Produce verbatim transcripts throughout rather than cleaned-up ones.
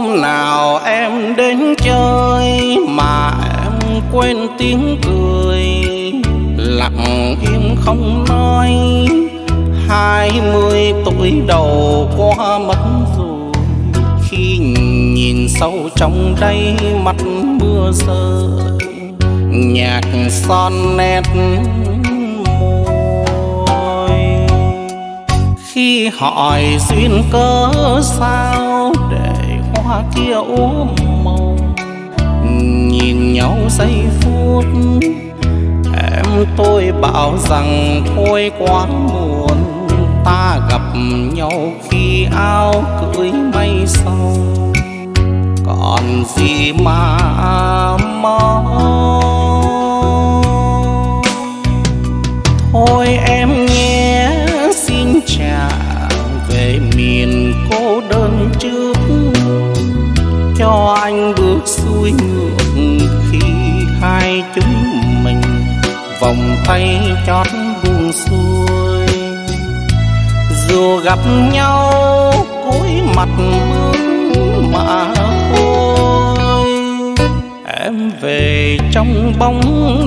hôm nào em đến chơi mà em quên tiếng cười, lặng im không nói. Hai mươi tuổi đầu qua mất rồi, khi nhìn sâu trong đây mắt mưa rơi, nhạc son nét môi. Khi hỏi duyên cớ sao để hoa kia úa màu, nhìn nhau giây phút em tôi bảo rằng thôi quá muộn. Ta gặp nhau khi áo cưới mây sau, còn gì mà mong. Thôi em nhé xin trả về miền cô đơn trước, cho anh bước xuôi ngược khi hai chúng mình vòng tay chót buông xuôi. Dù gặp nhau cúi mặt mướn mà thôi, em về trong bóng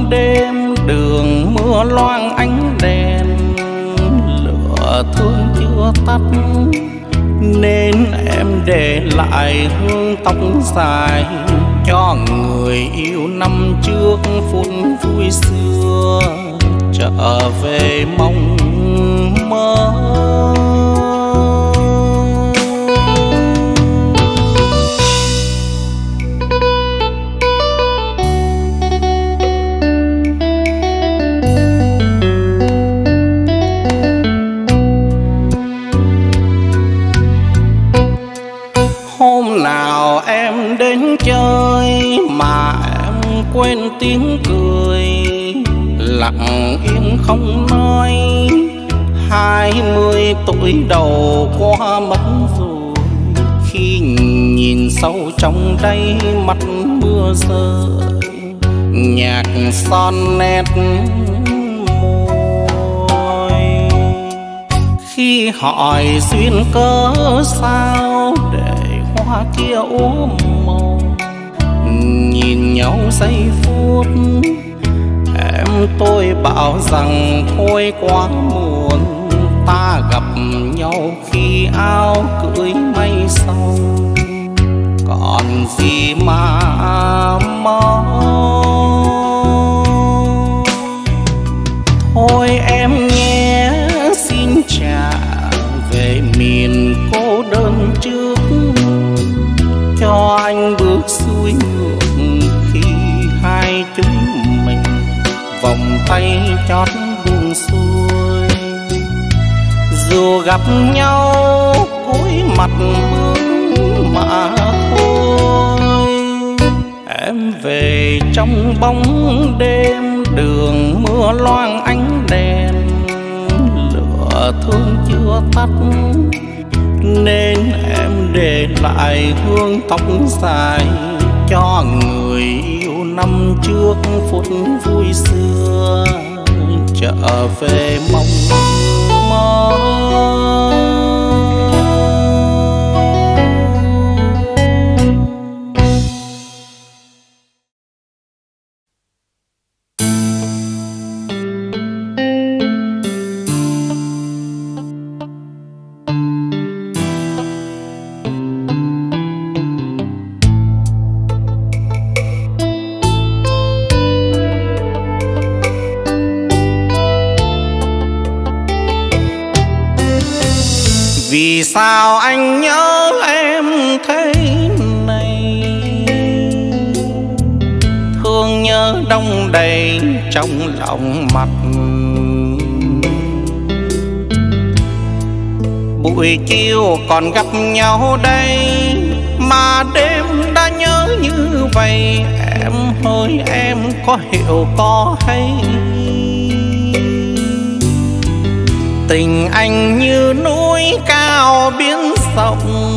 đêm đường mưa loang ánh đèn, lửa thương chưa tắt nên em để lại hương tóc dài cho người yêu năm trước phút vui xưa trở về mong mơ. Hôm nào em đến chơi mà em quên tiếng cười, lặng im không nói. Hai mươi tuổi đầu qua mất rồi, khi nhìn sâu trong đây mắt mưa rơi, nhạc son nét môi. Khi hỏi duyên cớ sao để hoa kia úa màu, nhìn nhau giây phút em tôi bảo rằng thôi quá muộn. Ta gặp nhau khi áo cưới mây sau, còn gì mà mong. Thôi em nhé xin trả về miền cô đơn trước, cho anh bước xuôi ngược khi hai chúng mình vòng tay chót buông xuôi. Dù gặp nhau cúi mặt mướn mà thôi, em về trong bóng đêm đường mưa loang ánh đèn, lửa thương chưa tắt nên em để lại hương tóc dài cho người yêu năm trước phút vui xưa trở về mong mơ. Vì sao anh nhớ em thế này, thương nhớ đông đầy trong lòng mặt. Buổi chiều còn gặp nhau đây mà đêm đã nhớ như vậy. Em ơi em có hiểu có hay, tình anh như núi cao biển rộng,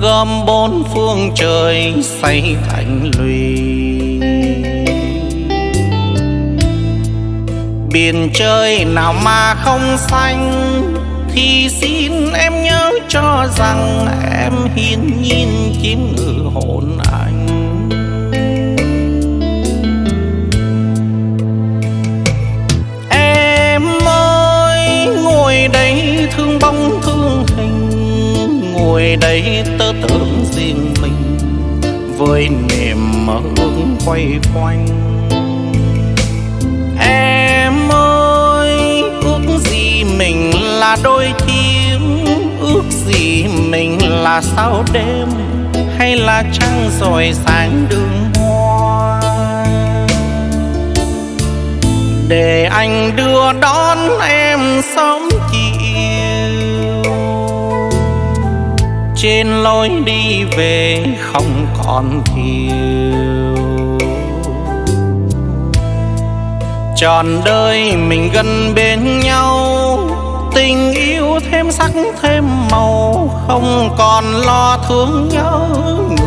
gom bốn phương trời xây thành lũy. Biển trời nào mà không xanh thì xin em nhớ cho rằng em hiên nhiên chiếm ngự hồn anh. Em ơi ngồi đây thương bóng thương hình, ngồi đây tớ tưởng riêng mình với niềm mơ ước quay quanh. Em ơi ước gì mình là đôi chim, ước gì mình là sao đêm hay là trăng rọi sáng đường hoa, để anh đưa đón em sớm chiều trên lối đi về không còn thiếu. Trọn đời mình gần bên nhau, tình yêu thêm sắc thêm màu, không còn lo thương nhớ người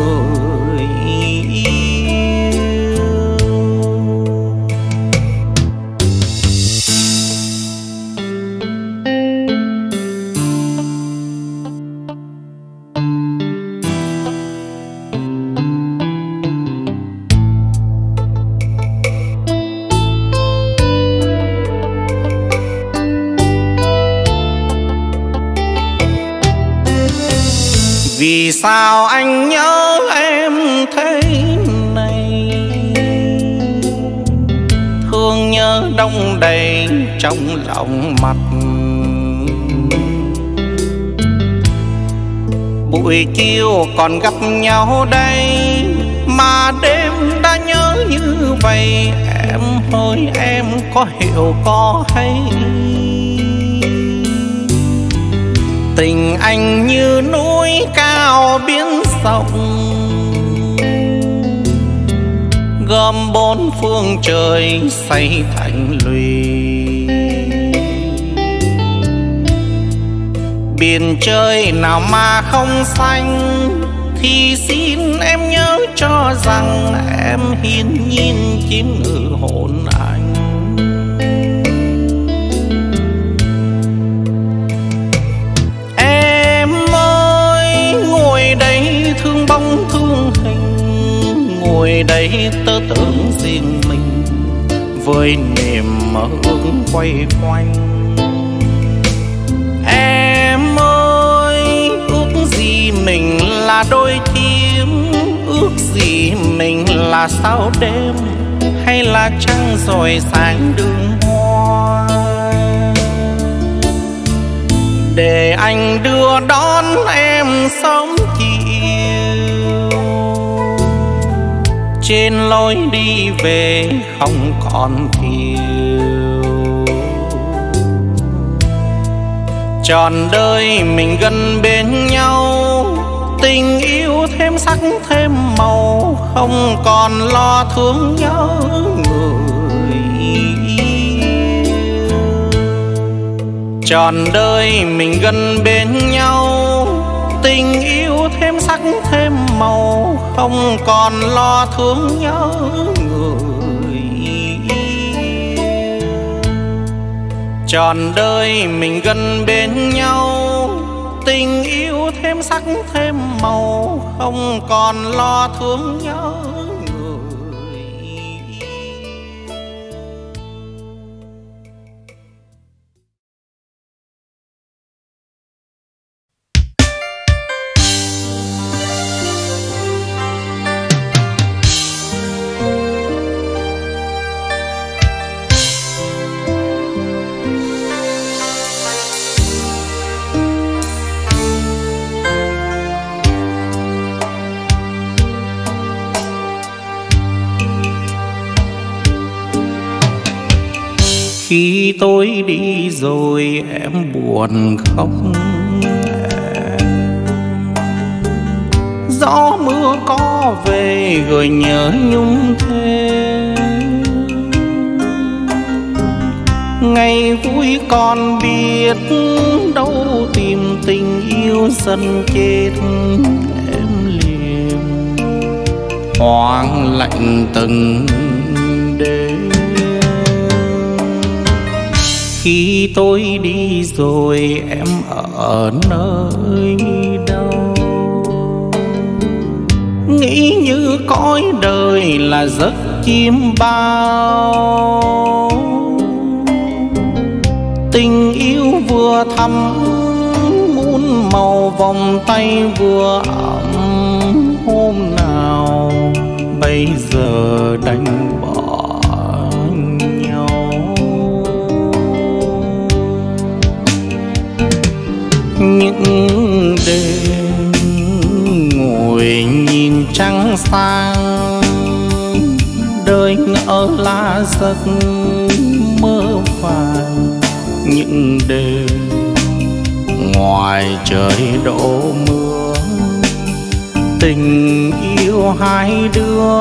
vì sao anh nhớ em thế này, thương nhớ đông đầy trong lòng mặt. Buổi chiều còn gặp nhau đây mà đêm đã nhớ như vậy, em ơi em có hiểu có hay. Tình anh như núi cao biển rộng, gom bốn phương trời xây thành lũy. Biển trời nào mà không xanh, thì xin em nhớ cho rằng em hiên nhiên chiếm ngự hồn anh. Thương bóng thương hình, ngồi đây tớ tưởng riêng mình với niềm mơ ước quay quanh. Em ơi ước gì mình là đôi chim, ước gì mình là sao đêm hay là trăng rọi sáng đường hoa, để anh đưa đón em sớm chiều trên lối đi về không còn thiếu. Trọn đời mình gần bên nhau, tình yêu thêm sắc thêm màu, không còn lo thương nhớ người. Trọn đời mình gần bên nhau, tình yêu thêm sắc thêm màu, không còn lo thương nhớ người. Trọn đời mình gần bên nhau, tình yêu thêm sắc thêm màu, không còn lo thương nhớ. Khi tôi đi rồi em buồn khóc, gió mưa có về rồi nhớ nhung thêm. Ngày vui còn biết đâu tìm, tình yêu dần chết em liền hoang lạnh từng đêm. Khi tôi đi rồi em ở nơi đâu. Nghĩ như cõi đời là giấc chim bao, tình yêu vừa thắm muôn màu, vòng tay vừa ấm hôm nào bây giờ đành bỏ nhau. Những đêm ngồi nhìn trăng sáng, đời ngỡ là giấc mơ vàng. Những đêm ngoài trời đổ mưa, tình yêu hai đứa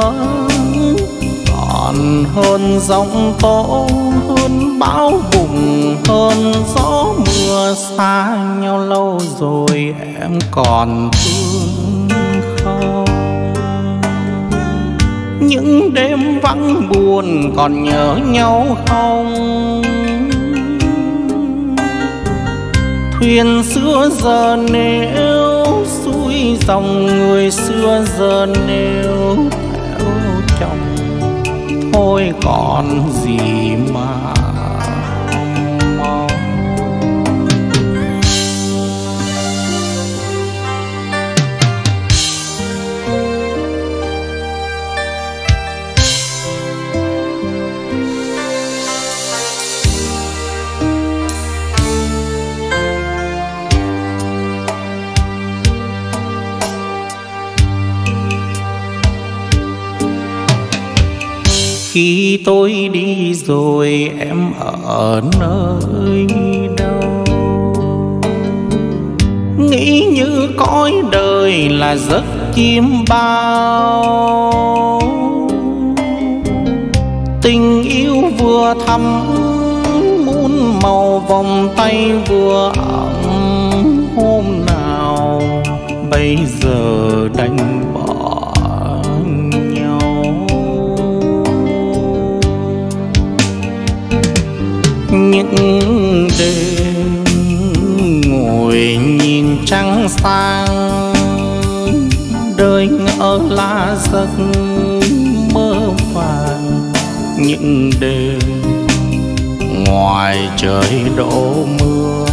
còn hơn giông tố, hơn bão bùng, hơn gió mưa. Xa nhau lâu rồi em còn thương không? Những đêm vắng buồn còn nhớ nhau không? Thuyền xưa giờ nếu xuôi dòng, người xưa giờ nếu theo chồng. Thôi còn gì mà khi tôi đi rồi em ở nơi đâu. Nghĩ như cõi đời là giấc chim bao, tình yêu vừa thắm muôn màu, vòng tay vừa ấm hôm nào bây giờ đành bỏ. Những đêm ngồi nhìn trăng sáng, đời ngỡ là giấc mơ vàng. Những đêm ngoài trời đổ mưa,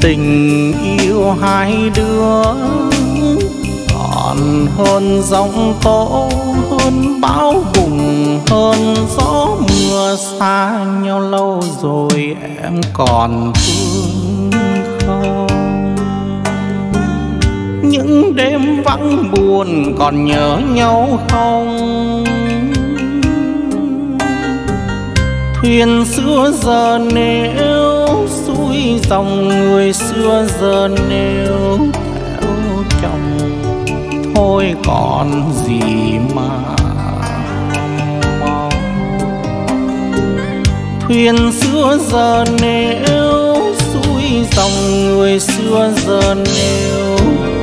tình yêu hai đứa còn hơn giông tố, hơn bão bùng, hơn gió mưa. Xa nhau lâu rồi em còn thương không? Những đêm vắng buồn còn nhớ nhau không? Thuyền xưa giờ nếu xuôi dòng, người xưa giờ nếu theo chồng. Thôi còn gì mà thuyền xưa giờ nếu xuôi dòng, người xưa giờ nếu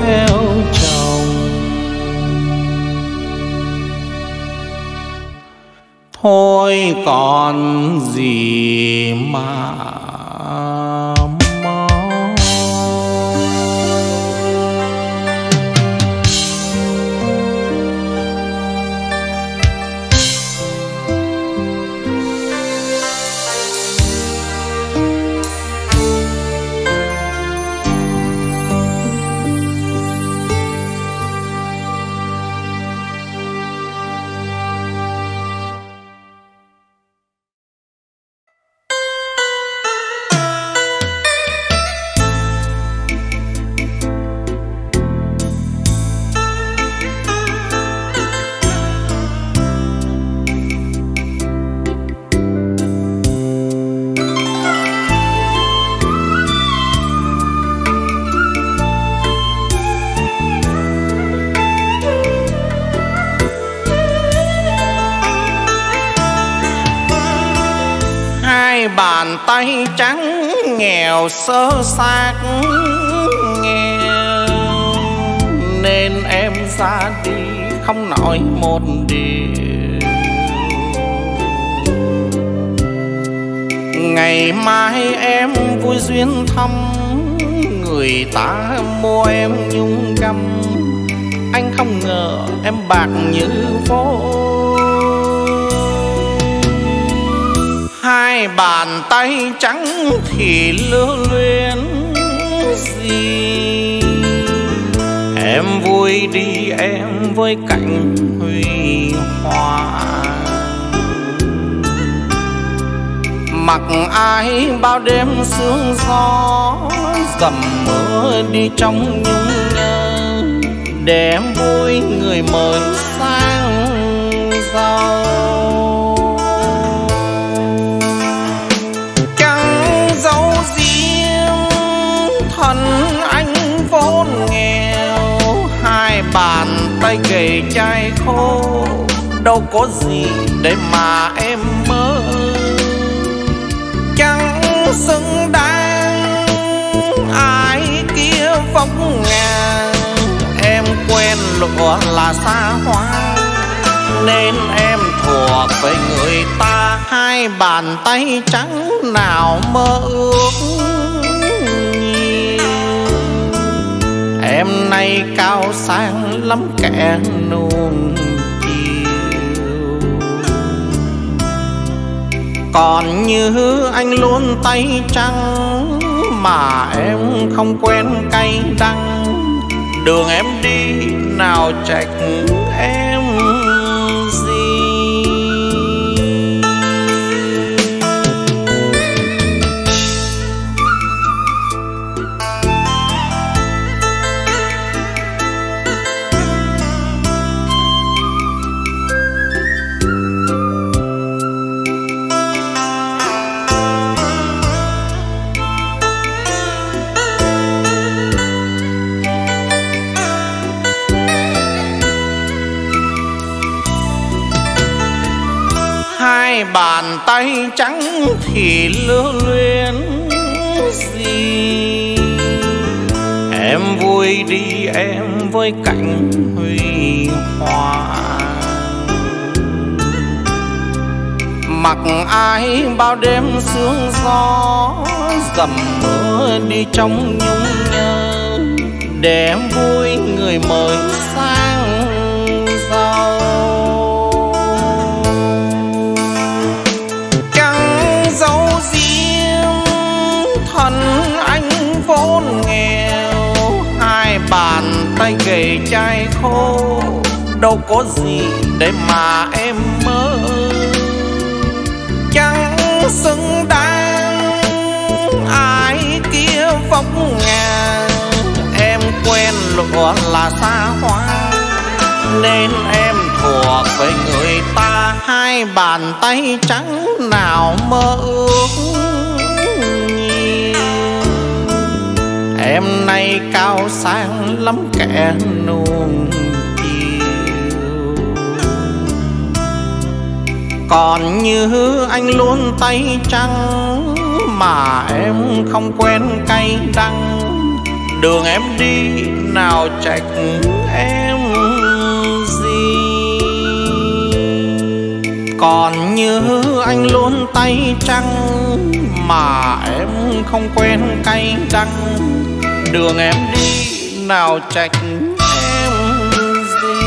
theo chồng. Thôi còn gì mà tay trắng nghèo sơ xác nghèo, nên em ra đi không nói một điều. Ngày mai em vui duyên thăm người ta mua em nhung găm, anh không ngờ em bạc như phố. Hai bàn tay trắng thì lưu luyến gì, em vui đi em với cảnh huy hoa. Mặc ai bao đêm sương gió dầm mưa đi trong nhung nhớ, để em vui người mới sang giàu. Chẳng giấu riêng thân anh vốn nghèo, hai bàn tay gầy chai khô, đâu có gì để mà em mơ. Chẳng xứng đáng ai kia vọng ngàn, em quen lụa là xa hoa nên em thuộc với người ta. Hai bàn tay trắng nào mơ ước nhiều, em nay cao sang lắm kẻ nung. Còn như anh luôn tay trắng mà em không quen cay đắng, đường em đi nào trách em gì. Bàn tay trắng thì lưu luyến gì, em vui đi em với cảnh huy hoa. Mặc ai bao đêm sương gió dầm mưa đi trong nhung nhớ, để em vui người mới sang giàu. Dấu riêng thân anh vốn nghèo, hai bàn tay gầy chai khô, đâu có gì để mà em mơ. Chẳng xứng đáng ai kia vọng ngàn, em quen lụa là xa hoa nên em thuộc với người ta. Hai bàn tay trắng nào mơ ước nhiều, em nay cao sang lắm kẻ nung chiều. Còn như anh luôn tay trắng mà em không quen cay đắng, đường em đi nào trách em gì. Còn như anh luôn tay trắng mà em không quen cay đắng, đường em đi nào trách em gì.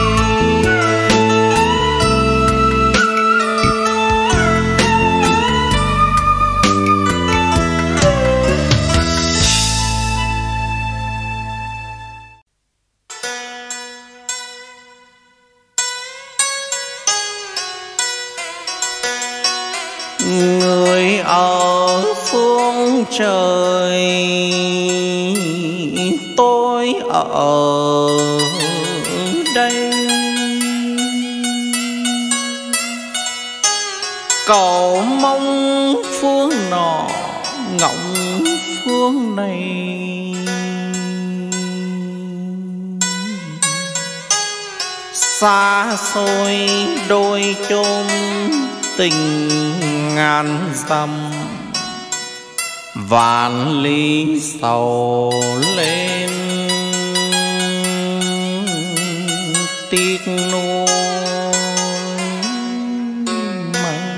Người ở phương trời, tôi ở đây. Cầu mong phương nọ ngọng phương này, xa xôi đôi chôn tình ngàn dặm, vạn lý sầu lên tiếc nuối mình.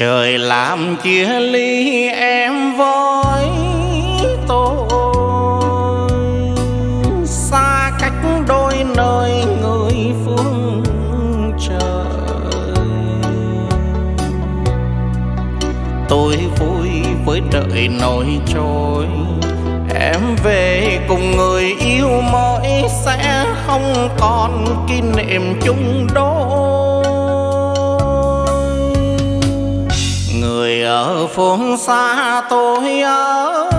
trời làm chia ly em với tôi, xa cách đôi nơi người phương trời. Tôi vui với trời nổi trôi, em về cùng người yêu mới sẽ không còn kỷ niệm chung đôi. Người ở phương xa tôi ở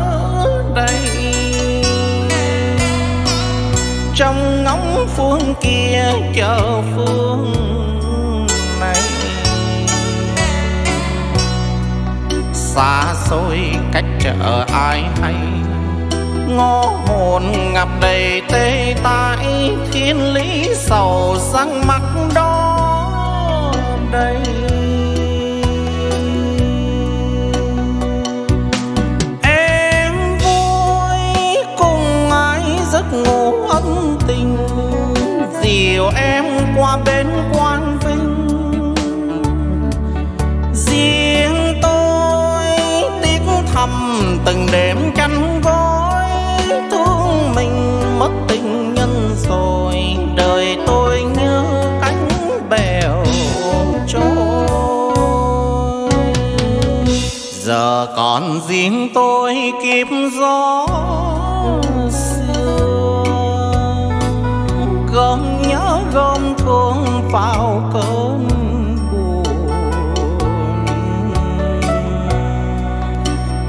đây, trong ngóng phương kia chờ phương này. Xa xôi cách chợ ai hay, ngõ hồn ngập đầy tê tái, thiên lý sầu răng mắt đó đây. Em vui cùng ai giấc ngủ ân tình, dìu em qua bên Quang Vinh. Riêng tôi tiếc thầm từng đêm canh gói, thương mình mất tình nhân rồi, đời tôi như cánh bèo trôi. Giờ còn riêng tôi kiếp gió xưa, gom nhớ gom thương vào cơn buồn.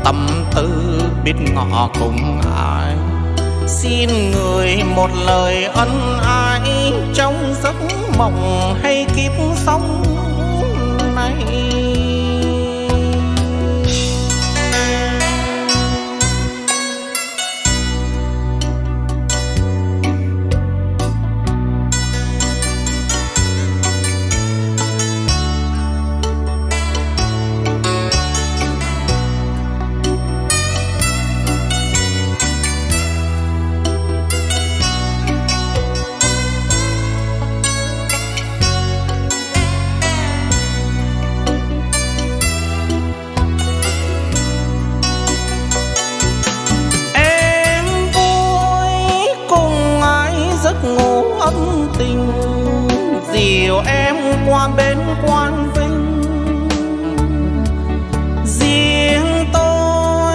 Tâm tư biết ngọ cùng ai, xin người một lời ân ái, trong giấc mộng hay kiếp sống này. Dìu em qua bên Quang Vinh, riêng tôi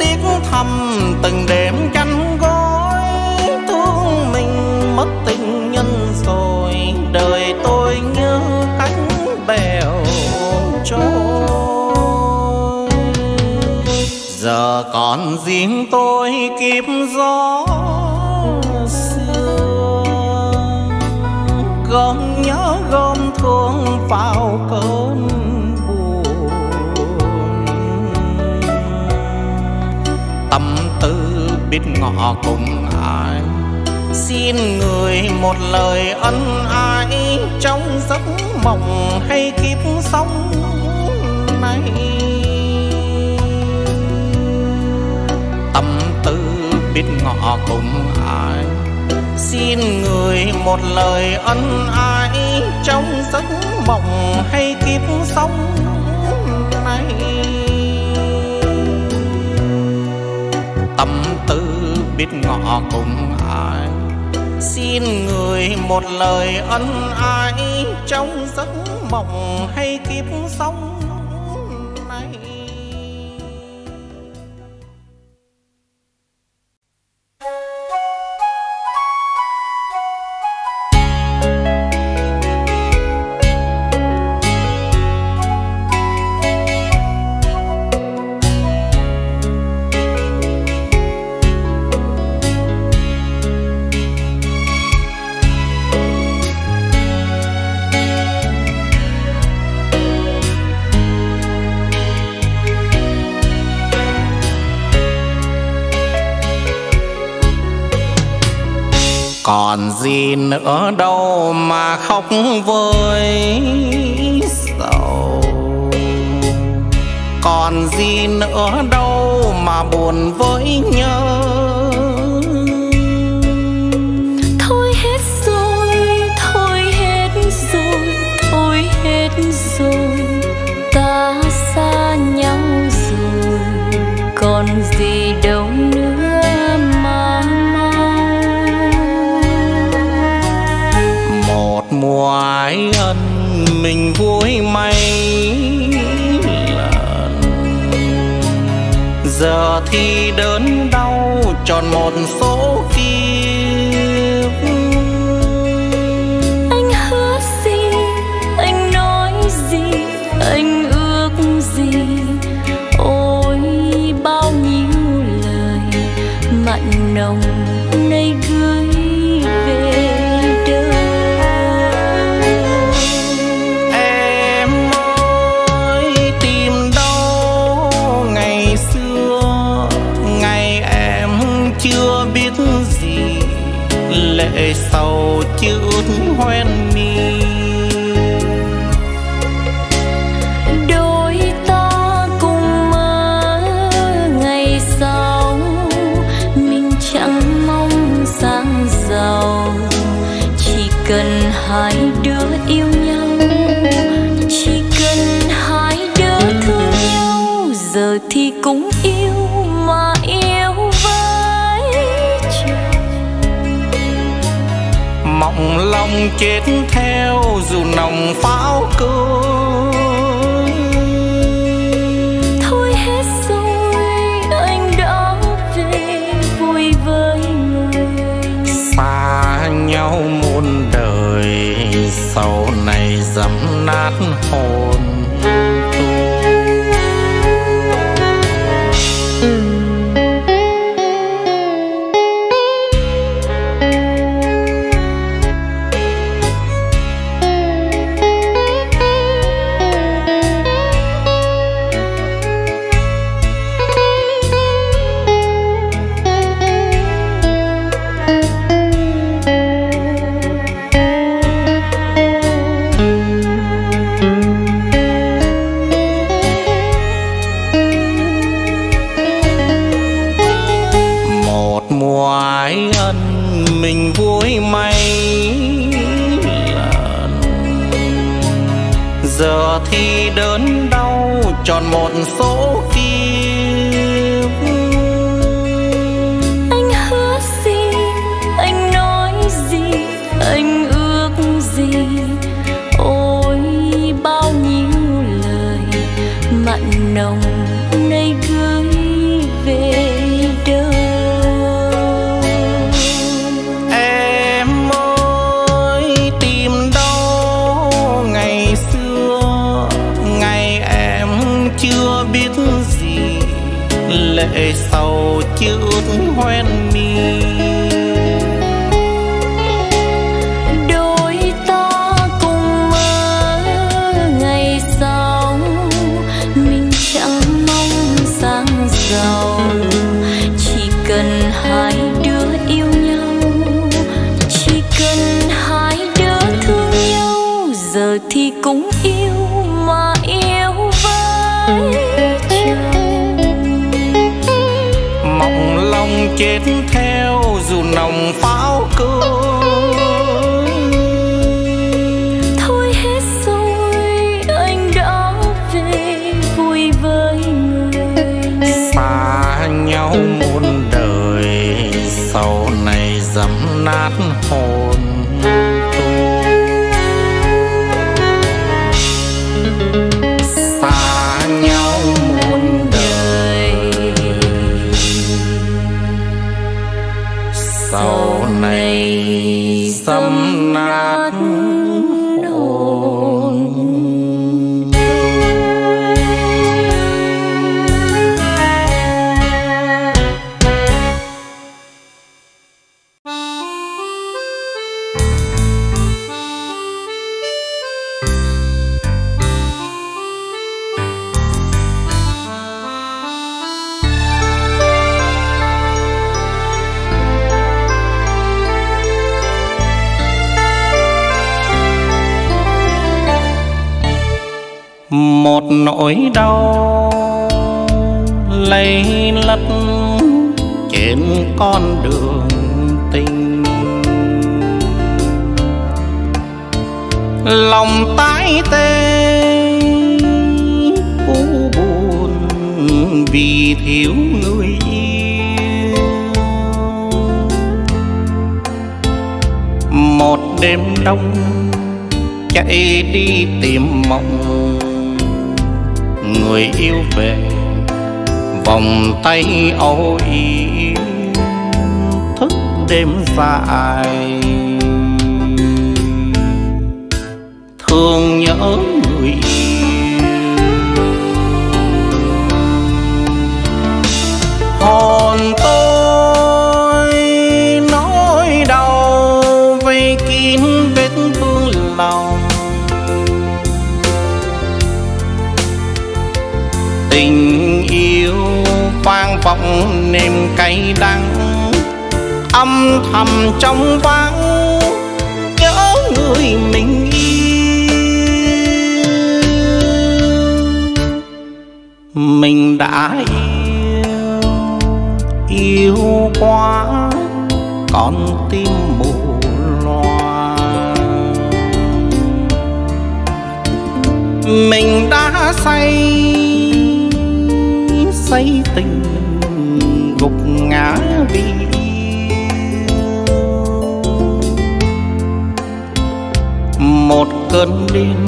tiếc thầm từng đêm canh gói, thương mình mất tình nhân rồi, đời tôi như cánh bèo trôi. Giờ còn riêng tôi kiếp gió gom nhớ gom thương vào cơn buồn. Tâm tư biết ngọ cùng ai, xin người một lời ân ái, trong giấc mộng hay kiếp sống này. Tâm tư biết ngọ cùng ai, xin người một lời ân ái, trong giấc mộng hay kiếp sống này. Tâm tư biết ngọ cùng ai, xin người một lời ân ái, trong giấc mộng hay kiếp sống. Còn gì nữa đâu mà khóc với sầu, còn gì nữa đâu mà buồn với nhớ. Thôi hết rồi, thôi hết rồi, thôi hết rồi ta. một số kiếp. Anh hứa gì, anh nói gì, anh ước gì, ôi bao nhiêu lời mặn nồng nay gửi về đời. Em ơi tìm đâu ngày xưa, ngày em chưa biết gì, lệ sầu chưa ướt hoen mi. Cần hai đứa yêu nhau, chỉ cần hai đứa thương nhau, giờ thì cũng yêu mà yêu với trời. Mộng lòng chết theo dù nòng pháo cối. Thôi hết rồi, anh đã về vui với người. Xa nhau muôn đời, sau này dẫm nát hồn một số kiếp. Anh hứa gì, anh nói gì, anh ước gì, ôi bao nhiêu lời mặn nồng nay gửi về đời. Em ơi tìm đâu ngày xưa, ngày em chưa biết gì, lệ sầu chưa ướt hoen mi. Đôi ta cùng mơ ngày sau, mình chẳng mong sang giàu, chỉ cần hai đứa yêu nhau, chỉ cần hai đứa thương nhau, giờ thì cũng yêu mà yêu vơi. Mộng lòng chết theo dù nòng pháo cối. Thôi hết rồi, anh đã về vui với người. Xa nhau muôn đời, sau này dẫm nát hồn. Sau này dẫm nát hồn. Một nỗi đau lây lắt trên con đường tình, lòng tái tê u buồn vì thiếu người yêu. Một đêm đông chạy đi tìm mộng, người yêu về vòng tay âu yếm. đêm dài thương nhớ người yêu. Hồn tôi nỗi đau vây kín vết thương lòng, tình yêu vang vọng niềm cay đắng âm thầm trong vắng, nhớ người mình yêu. Mình đã yêu yêu quá còn tim mù loa. Mình đã say say tình gục ngã vì một cơn đêm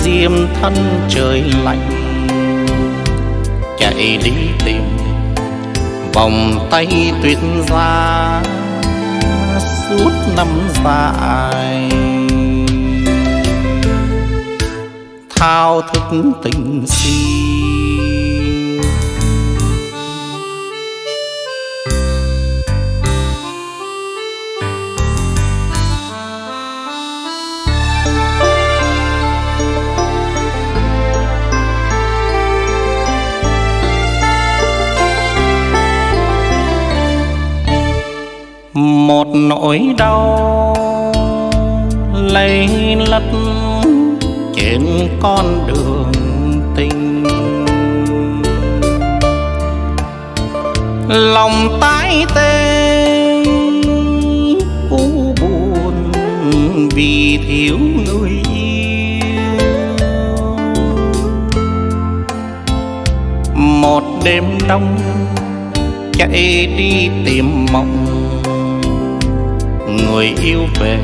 diêm thân trời lạnh, chạy đi tìm vòng tay tuyệt ra suốt năm dài. Thao thức tình si một nỗi đau lây lắt trên con đường tình, lòng tái tê u buồn vì thiếu người yêu. Một đêm đông chạy đi tìm mộng, người yêu về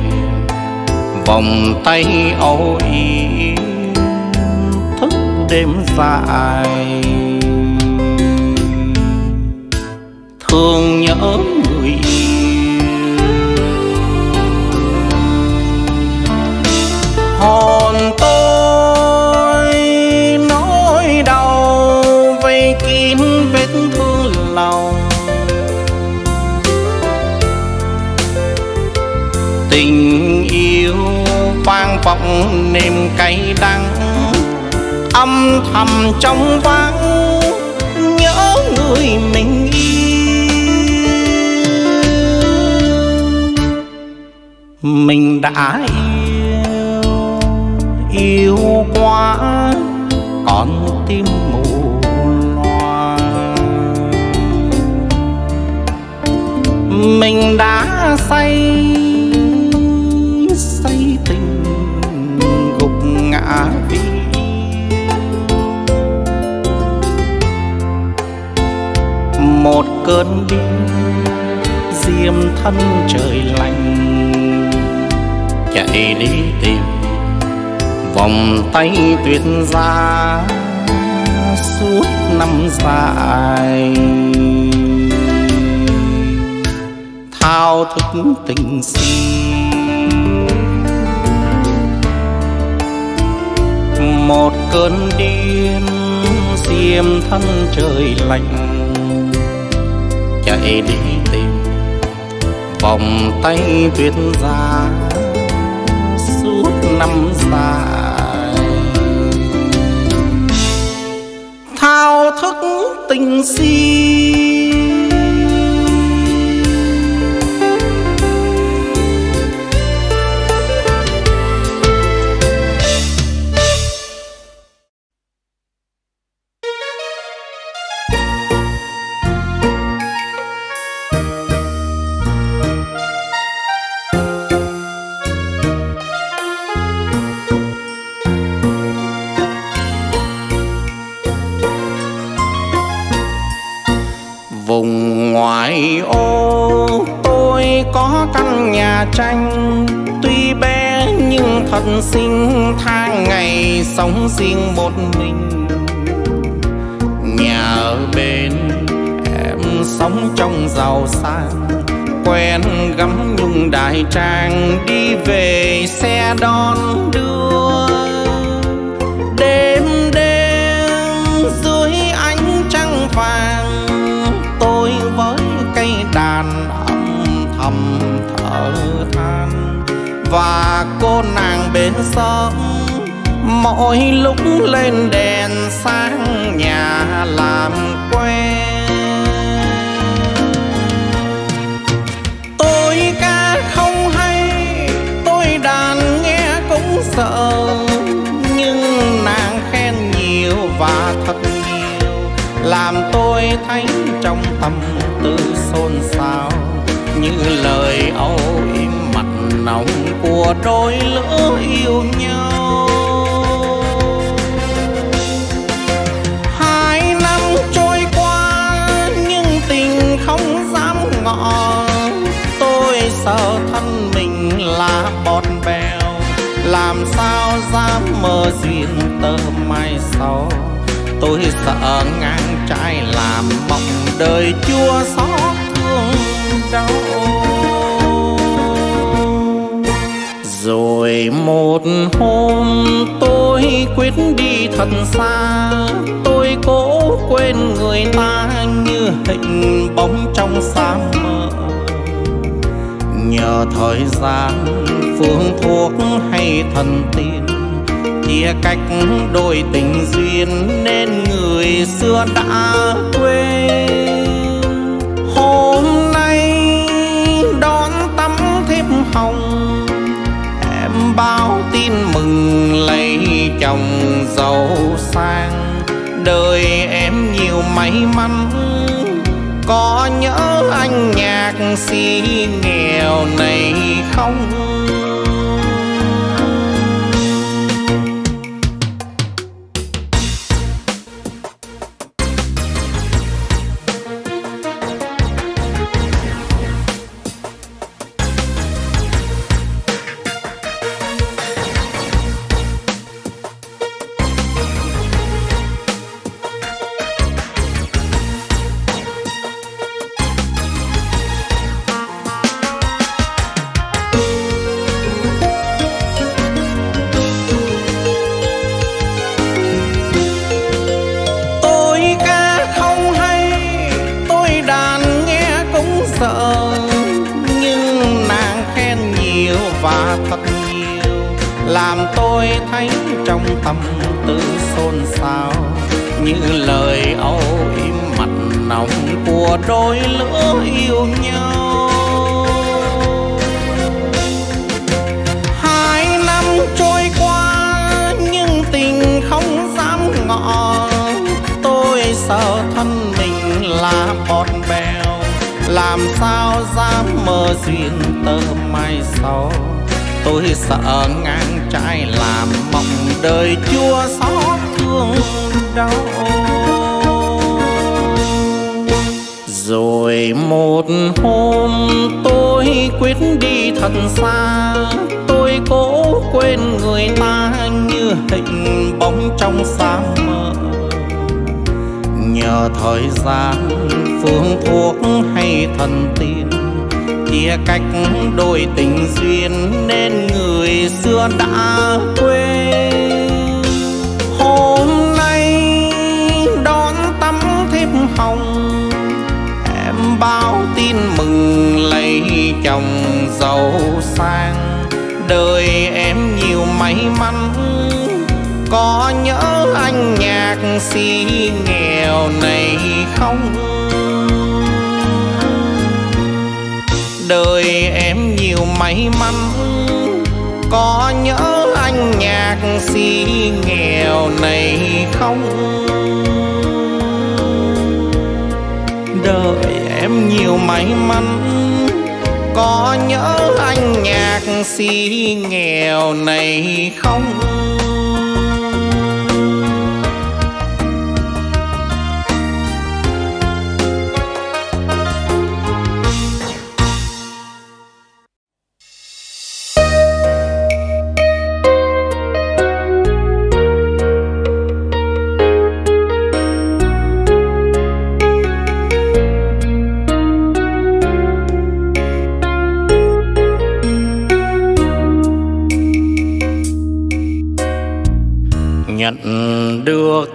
vòng tay âu yếm thức đêm dài thương nhớ người yêu. Hồn tôi nỗi đau vây kín vết thương lòng, tình yêu vang vọng niềm cay đắng âm thầm trong vắng, nhớ người mình yêu. Mình đã yêu yêu quá còn tim mù loa. Mình đã say một cơn đêm diêm thân trời lạnh, chạy đi tìm vòng tay tuyệt ra suốt năm dài. Thao thức tình si một cơn điên diêm thân trời lạnh, chạy đi tìm vòng tay tuyệt ra suốt năm dài. Thao thức tình si tranh tuy bé nhưng thật xinh, tháng ngày sống riêng một mình. Nhà ở bên em sống trong giàu sang, quen gắm nhung đại trang đi về xe đón đưa. Đêm đêm dưới ánh trăng vàng tôi với cây đàn âm thầm thở than, và cô nàng bên xóm mỗi lúc lên đèn sang nhà làm quen. Tôi ca không hay, tôi đàn nghe cũng sợ, nhưng nàng khen nhiều và thật nhiều, làm tôi thấy trong tâm tư xôn xao như lời âu yếm mặn nồng của đôi lứa yêu nhau. Hai năm trôi qua nhưng tình không dám ngỏ, tôi sợ thân mình là bọt bèo, làm sao dám mơ duyên tơ mai sau. Tôi sợ ngang trái làm mộng đời chua xót thương đau. Rồi một hôm tôi quyết đi thật xa, tôi cố quên người ta như hình bóng trong sa mờ. Nhờ thời gian phương thuốc hay thần tiên chia cách đôi tình duyên, nên người xưa đã quên. Hôm nay đón tắm thiếp hồng, bao tin mừng lấy chồng giàu sang. Đời em nhiều may mắn, có nhớ anh nhạc sĩ nghèo này không?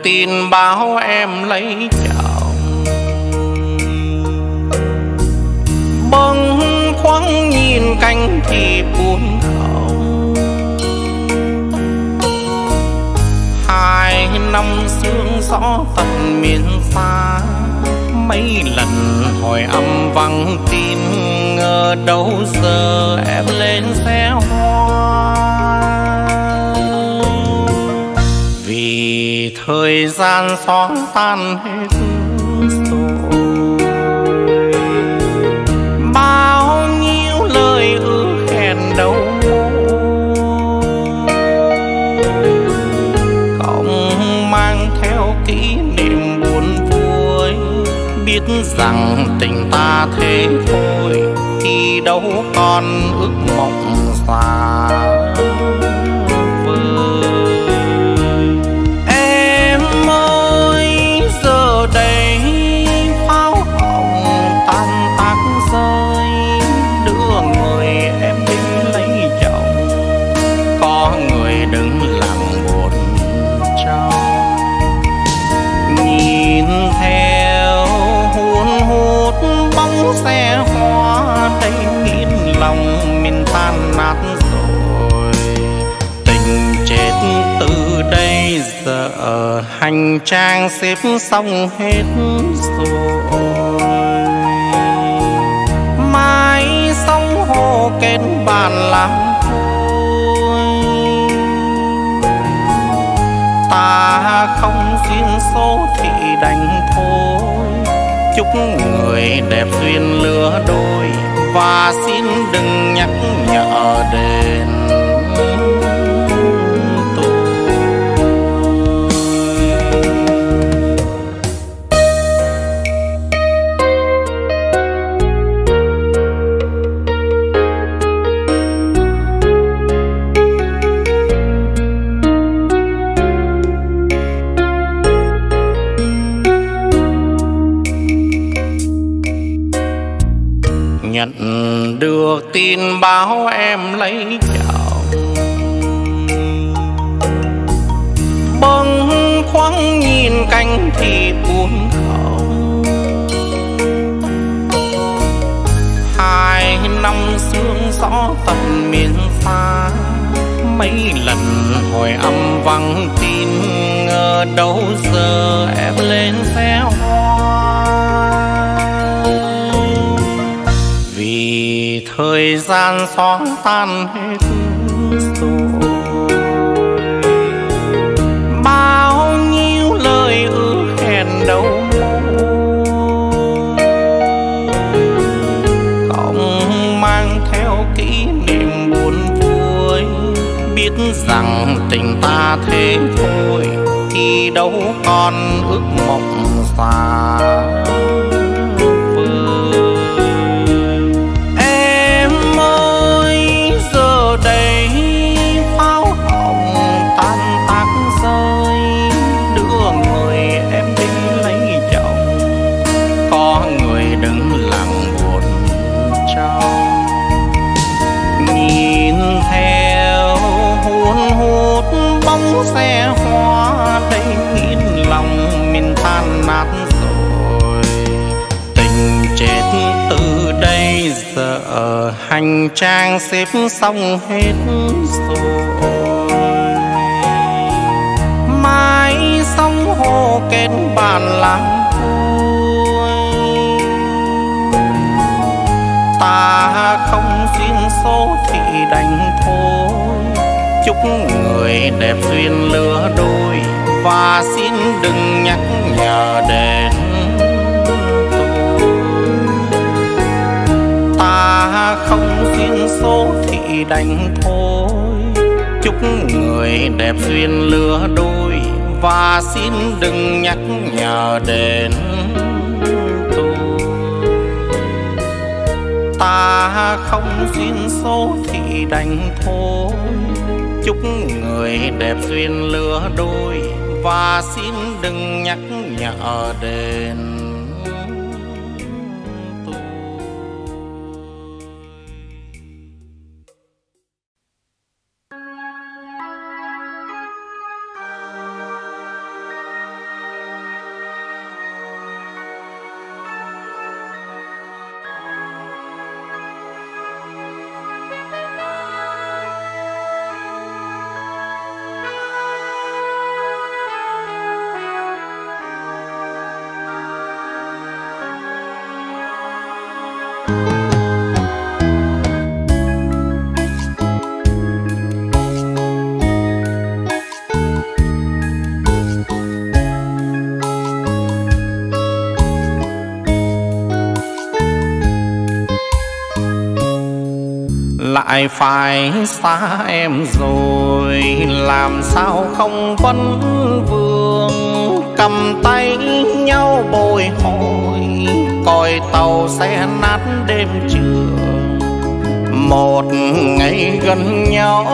tin báo em lấy chồng. Bâng khuâng nhìn cánh thì buồn khổ, hai năm sương gió tận miền xa. Mấy lần hỏi âm vắng tin, ngờ đâu giờ em lên xe hoa. Vì thời gian xóa tan hết rồi, bao nhiêu lời ước hẹn đâu cộng mang theo kỷ niệm buồn vui. Biết rằng tình ta thế thôi thì đâu còn ước mộng xa. Đây pháo hồng tan tác rơi, đưa người em đi lấy chồng, có người đừng làm buồn trong. Nhìn theo hun hút bóng xe hoa, đây khiến lòng mình tan nát rồi. Tình chết từ đây giờ hành trang xếp xong hết rồi. Mai sóng hồ kết bàn làm thôi, ta không duyên số thì đành thôi. Chúc người đẹp duyên lứa đôi, và xin đừng nhắc nhở đến. Nhận được tin báo em lấy chồng, bâng khuâng nhìn cánh thì buồn khổ, hai năm sương gió tận miền xa. Mấy lần hồi âm vắng tin, ngờ đâu giờ em lên xe hoa. Vì thời gian xóa tan hết rồi, bao nhiêu lời ước hẹn đâu cộng mang theo kỷ niệm buồn vui. Biết rằng tình ta thế thôi thì đâu còn ước mộng xa. Đây pháo hồng tan tác rơi, đưa người em đi lấy chồng, có người đừng làm buồn trong. Nhìn theo hun hút bóng xe hoa, đây khiến lòng mình tan nát rồi. Tình chết từ đây giờ hành trang xếp xong hết rồi. Mai sóng hồ kết bàn làm thôi, ta không duyên số thì đành thôi. Chúc người đẹp duyên lứa đôi, và xin đừng nhắc nhở đến. Ta không duyên số thì đành thôi. Chúc người đẹp duyên lứa đôi, và xin đừng nhắc nhở đến tôi. Ta không duyên số thì đành thôi. Chúc người đẹp duyên lứa đôi, và xin đừng nhắc nhở đến. lại phải xa em rồi, làm sao không vấn vương. Cầm tay nhau bồi hồi, coi tàu sẽ nát đêm trường. Một ngày gần nhau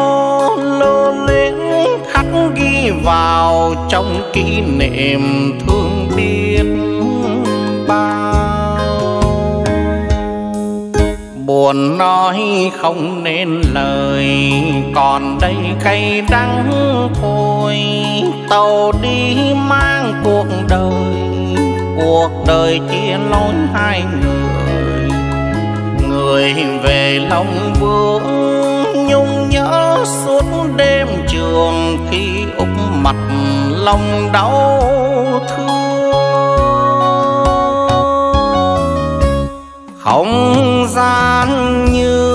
lơ lững khắc ghi vào trong kỷ niệm thương biết bao. Buồn nói không nên lời, còn đây cay đắng thôi. Tàu đi mang cuộc đời, cuộc đời chia lối hai người. Người về lòng vương nhung nhớ suốt đêm trường, khi úp mặt lòng đau thương. Không gian như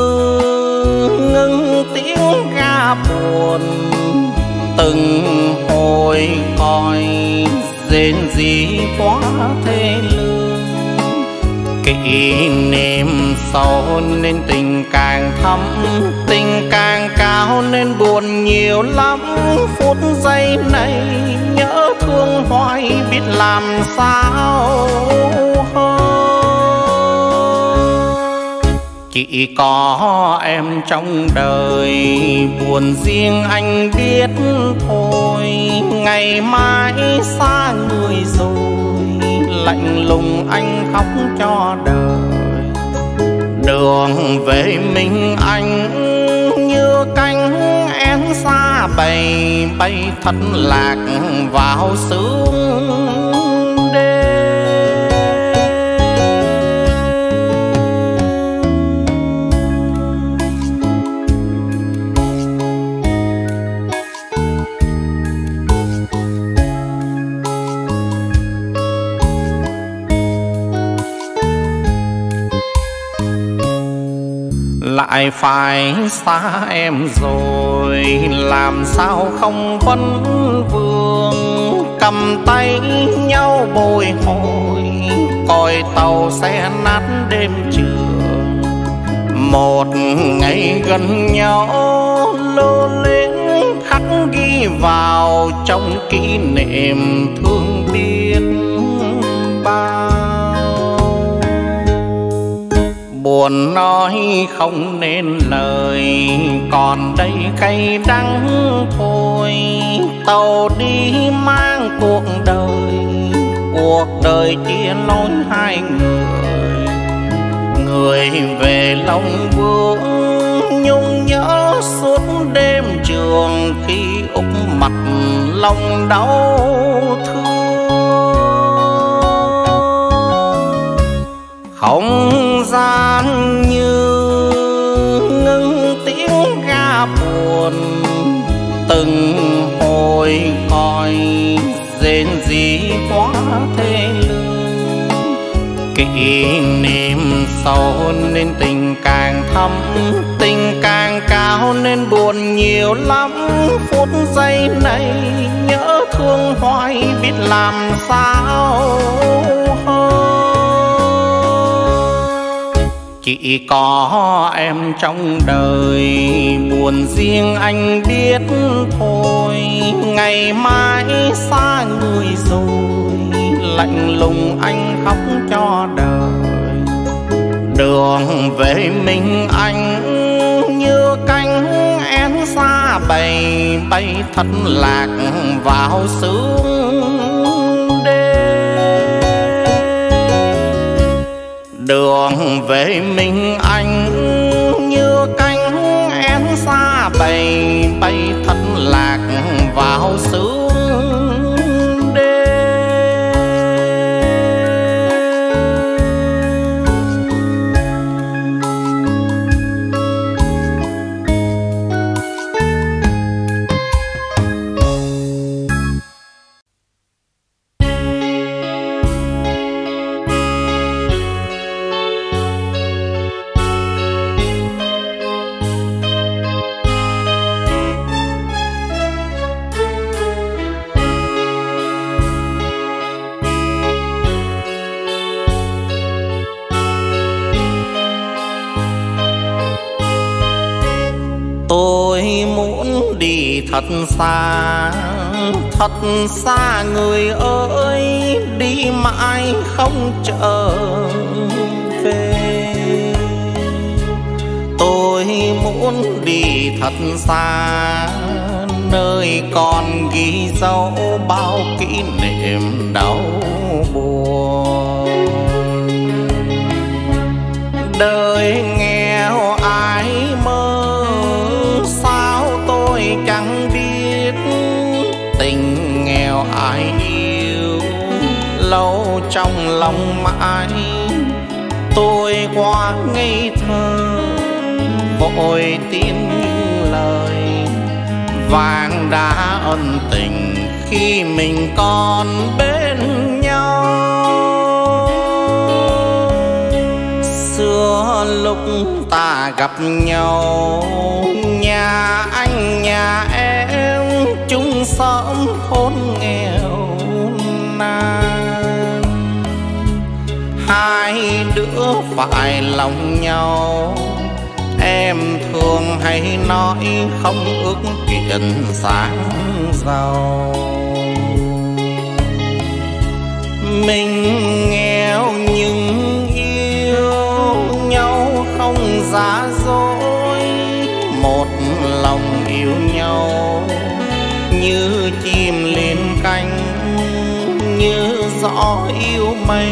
ngưng tiếng ga buồn, từng hồi còi rên rỉ quá thê lương. Kỷ niệm sâu nên tình càng thắm, tình càng cao nên buồn nhiều lắm. Phút giây này nhớ thương hoài biết làm sao hơn. Chỉ có em trong đời, buồn riêng anh biết thôi. Ngày mai xa người rồi, lạnh lùng anh khóc cho đời. Đường về mình anh như cánh én xa bay, bay thân lạc vào sương lại phải xa em rồi, làm sao không vấn vương. Cầm tay nhau bồi hồi, coi tàu sẽ nát đêm trường. Một ngày gần nhau lơ lững khắc ghi vào trong kỷ niệm thương biết bao. Buồn nói không nên lời, còn đây cay đắng thôi. Tàu đi mang cuộc đời, cuộc đời chia lối hai người. Người về lòng vương nhung nhớ suốt đêm trường, khi úp mặt lòng đau thương. Không gian như ngưng tiếng ga buồn, từng hồi còi rên rỉ quá thê lương. Kỷ niệm sâu nên tình càng thắm, tình càng cao nên buồn nhiều lắm. Phút giây này nhớ thương hoài biết làm sao hơn. Chỉ có em trong đời, buồn riêng anh biết thôi. Ngày mai xa người rồi, lạnh lùng anh khóc cho đời. Đường về mình anh như cánh én xa bay, bay thất lạc vào sương đêm. Đường về mình anh như cánh én xa bay, bay thân lạc vào sương tôi muốn đi thật xa, thật xa người ơi, đi mãi không trở về. Tôi muốn đi thật xa, nơi còn ghi dấu bao kỷ niệm đau buồn. Đời nghèo ai mơ, sao tôi chẳng biết. Tình nghèo ai yêu, lâu trong lòng mãi. Tôi quá ngây thơ, vội tin những lời vàng đã ân tình khi mình còn bên nhau. Xưa lúc ta gặp nhau, nhà anh nhà em chung xóm khốn nghèo nan. Hai đứa phải lòng nhau, em thường hay nói không ước kiện sáng giàu. Mình nghèo nhưng yêu nhau không giả dối, một lòng yêu nhau như chim lên cánh, như gió yêu mây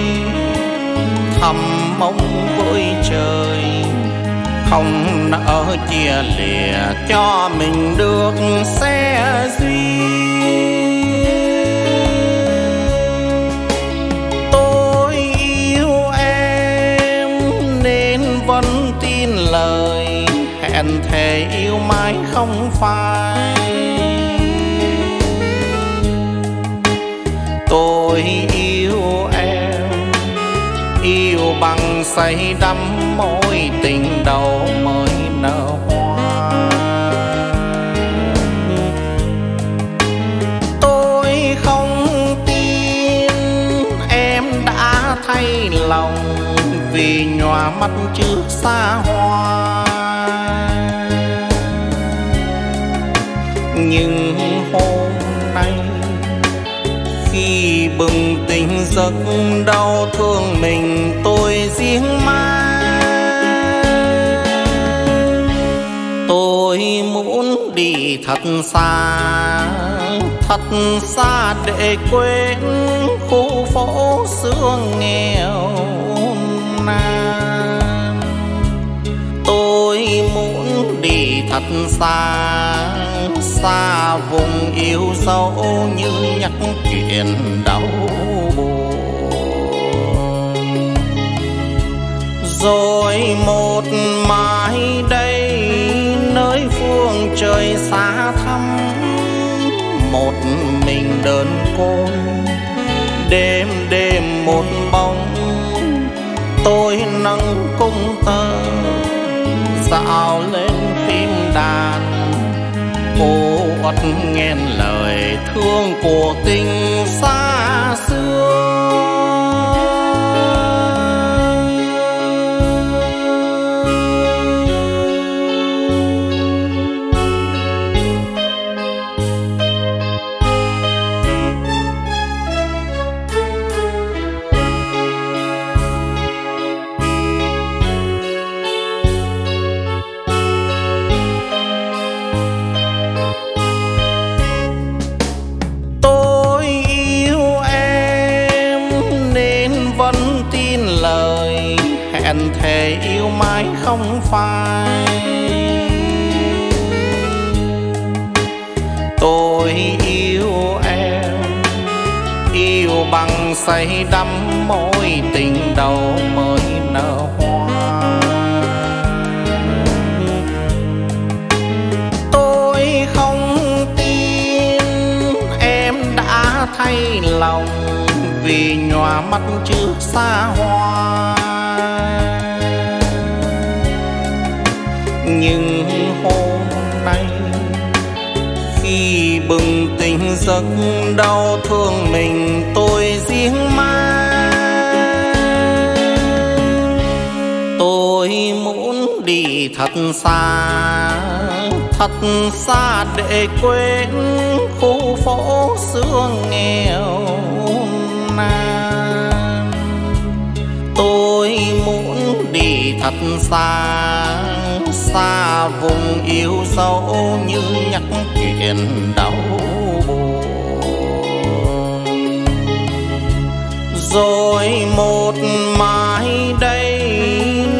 thầm mong với trời. Không nỡ chia lìa cho mình được xe duyên. Tôi yêu em nên vẫn tin lời, hẹn thề yêu mãi không phai. Tôi yêu em, yêu bằng say đắm mối tình đầu mới nở hoa. Tôi không tin em đã thay lòng, vì nhòa mắt trước xa hoa. Nhưng hôm nay khi bừng tỉnh giấc đau thương mình, tôi riêng mang. Tôi muốn đi thật xa, thật xa để quên khu phố xưa nghèo nan. Tôi muốn đi thật xa, xa vùng yêu dấu như nhắc chuyện đau buồn. Rồi một mai đây nơi phương trời xa thăm, một mình đơn côi đêm đêm một bóng. Tôi nâng cung tơ dạo lên tim đàn, cô uất nghe lời thương của tình xa xưa. Hẹn thề yêu mãi không phai. Tôi yêu em, yêu bằng say đắm mối tình đầu mới nở hoa. Tôi không tin em đã thay lòng, vì nhòa mắt trước xa hoa. Nhưng hôm nay khi bừng tỉnh giấc đau thương mình, tôi riêng mang. Tôi muốn đi thật xa, thật xa để quên khu phố xưa nghèo nàn. Tôi muốn đi thật xa, xa vùng yêu dấu như nhắc chuyện đau buồn. Rồi một mai đây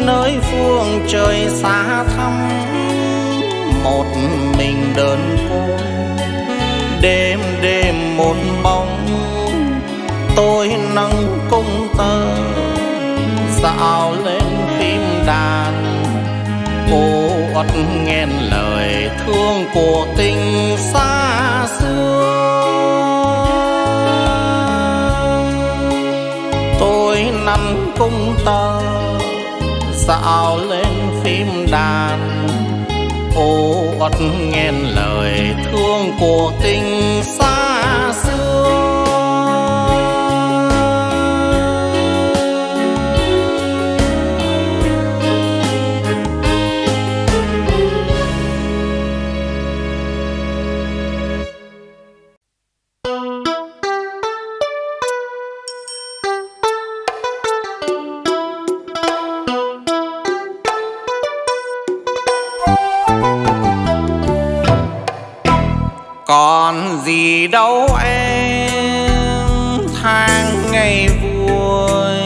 nơi phương trời xa thăm, một mình đơn cô đêm đêm một bóng. Tôi nâng cung tơ dạo lên phim đàn, cô uất nghe lời thương của tình xa xưa. Tôi nâng cung tơ dạo lên phim đàn, cô uất nghe lời thương của tình xa xưa. Còn gì đâu em tháng ngày vui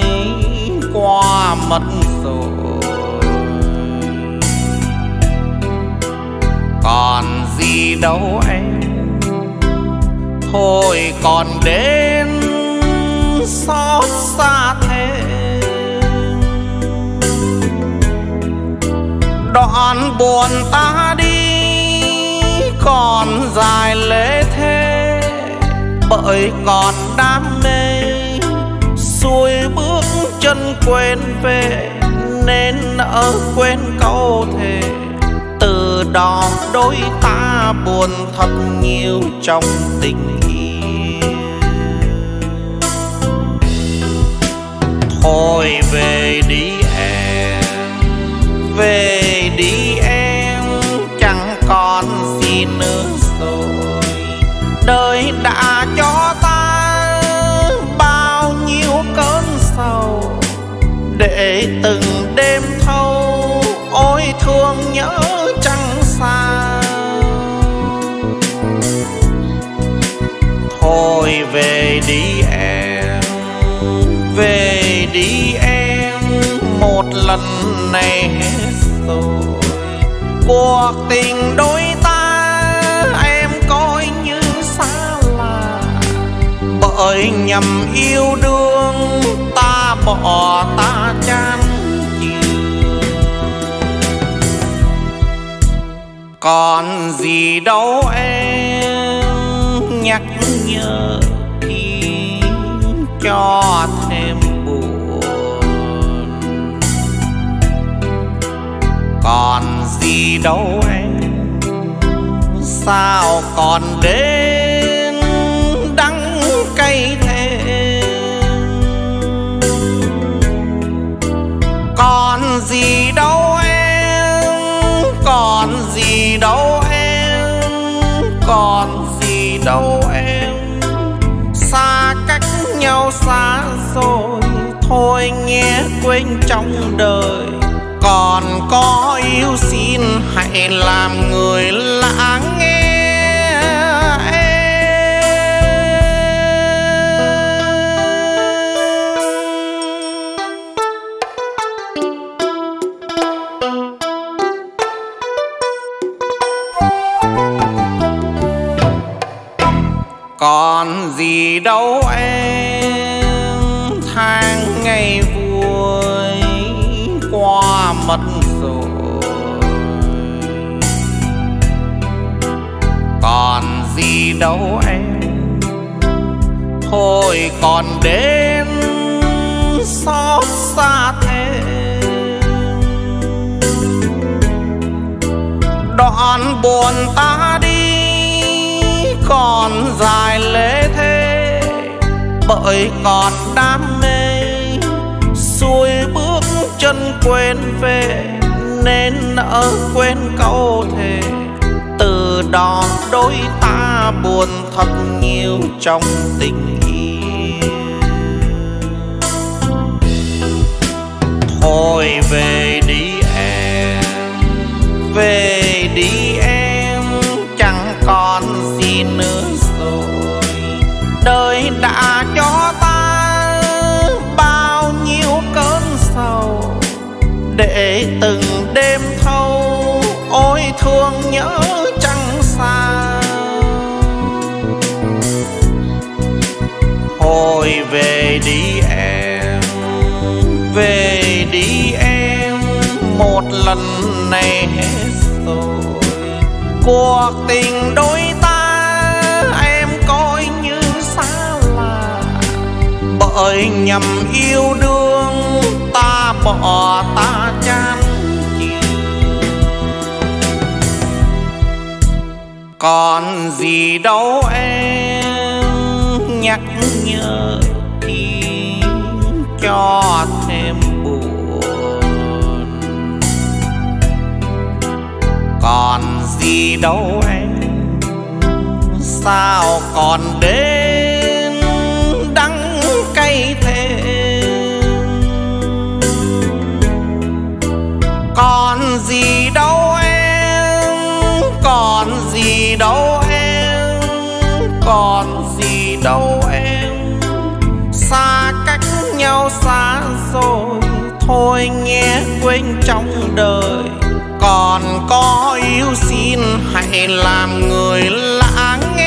qua mất rồi, còn gì đâu em thôi còn đến xót xa thế. Đoạn buồn ta đi còn dài lễ thế, bởi còn đam mê xuôi bước chân quên về nên nỡ quên câu thề. Từ đó đôi ta buồn thật nhiều trong tình yêu. Thôi về đi em, về đi em, chẳng còn gì nữa rồi. Đời đã cho ta bao nhiêu cơn sầu, để từng đêm thâu ôi thương nhớ chẳng xa. Thôi về đi em, về đi em, một lần này hết rồi. Cuộc tình đôi ta em coi như xa lạ, bởi nhầm yêu đương ta bỏ ta chán chường. Còn gì đâu em nhắc nhở thì cho thêm buồn, còn gì đâu em sao còn đến đắng cay thế. Còn gì đâu em, còn gì đâu em, còn gì đâu em, xa cách nhau xa rồi. Thôi nghe quên trong đời, còn có yêu xin hãy làm người lãng nghe. Còn gì đâu em tháng ngày vui qua mất rồi, còn gì đâu em thôi còn đến xót xa thế. Đoạn buồn ta đi còn dài lễ thế, bởi còn đam mê xuôi bước chân quên về nên nỡ quên câu thề. đòn đôi ta buồn thật nhiều trong tình yêu. Thôi về đi em, về đi em, chẳng còn gì nữa rồi. Đời đã cho ta bao nhiêu cơn sầu, để từng đêm thâu ôi thương nhớ chẳng sao. Thôi về đi em, về đi em, một lần này hết rồi. Cuộc tình đôi ta em coi như xa lạ, bởi nhầm yêu đương ta bỏ ta chán. Còn gì đâu em nhắc nhở đi cho thêm buồn. Còn gì đâu em, sao còn đến đắng cay thêm. Còn gì đâu em, còn gì đâu em, còn gì đâu em, xa cách nhau xa rồi. Thôi nghe quên trong đời, còn có yêu xin hãy làm người lãng nghe.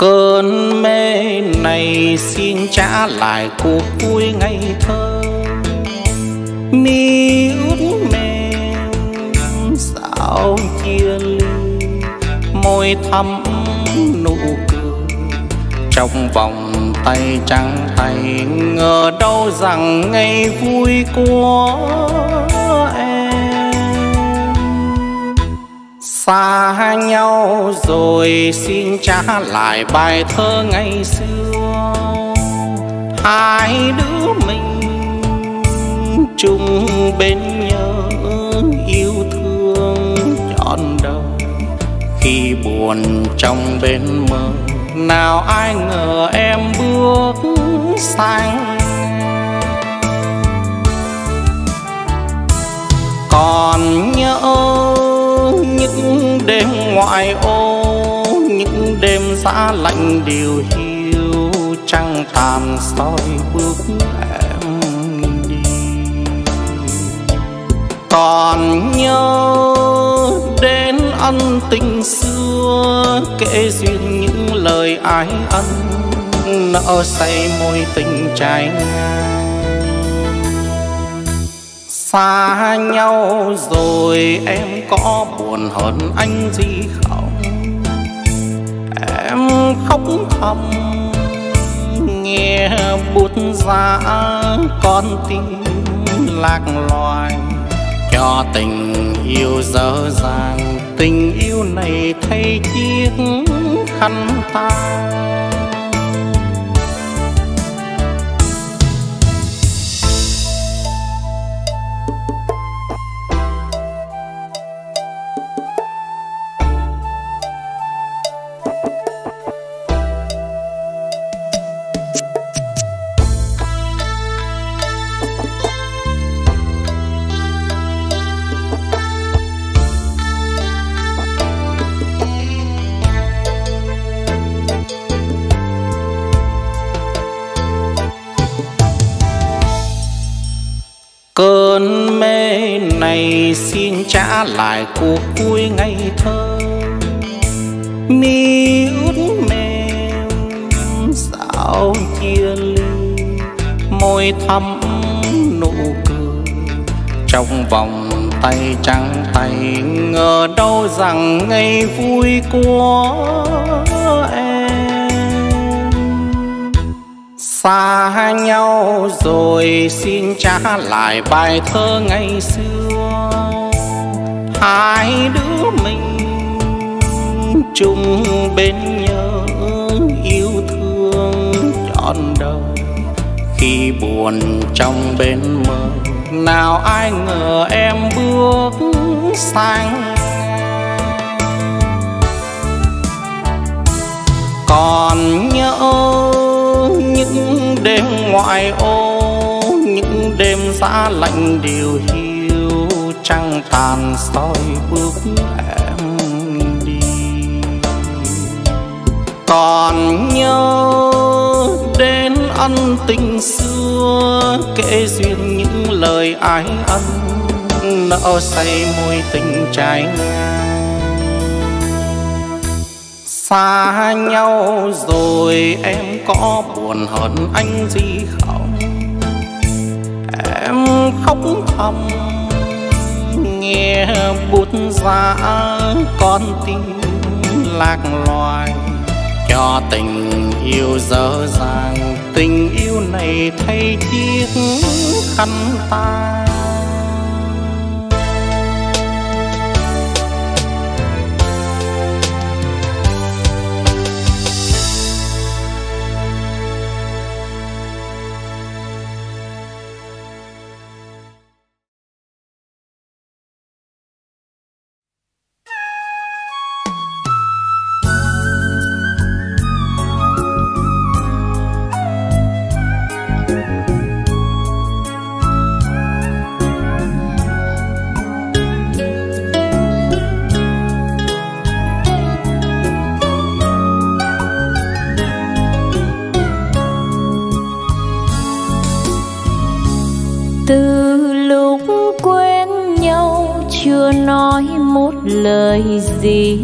Cơn mê này xin trả lại cuộc vui ngày thơ, mi ướt mềm dạo chia ly, môi thắm nụ cười trong vòng tay trắng tay. Ngờ đâu rằng ngày vui của xa nhau rồi, xin trả lại bài thơ ngày xưa. Hai đứa mình chung bên nhau yêu thương trọn đời. Khi buồn trong bên mơ, nào ai ngờ em bước sang. Còn nhớ những đêm ngoại ô, những đêm giá lạnh điều hiu, trăng tàn soi bước em đi. Còn nhớ đến ân tình xưa, kể duyên những lời ái ân, nợ say môi tình trái ngang. Xa nhau rồi em có buồn hơn anh gì không? Em khóc thầm nghe buốt giá con tim lạc loài, cho tình yêu dở dàng. Tình yêu này thay chiếc khăn tay. Cơn mê này xin trả lại cuộc vui ngày thơ, mi ướt mềm dạo chia ly, môi thắm nụ cười trong vòng tay trắng tay, ngờ đâu rằng ngày vui của em xa nhau rồi. Xin trả lại bài thơ ngày xưa hai đứa mình chung bên nhau, yêu thương trọn đời. Khi buồn trong bên mơ, nào ai ngờ em bước sang. Còn nhớ những đêm ngoại ô, những đêm giá lạnh điều hiu, trăng tàn soi bước em đi. Còn nhớ đến ân tình xưa, kể duyên những lời ái ân, nợ say mối tình trái ngang. Xa nhau rồi em có buồn hơn anh gì không? Em khóc thầm nghe buốt giá con tim lạc loài, cho tình yêu dở dàng. Tình yêu này thay chiếc khăn ta. Lời gì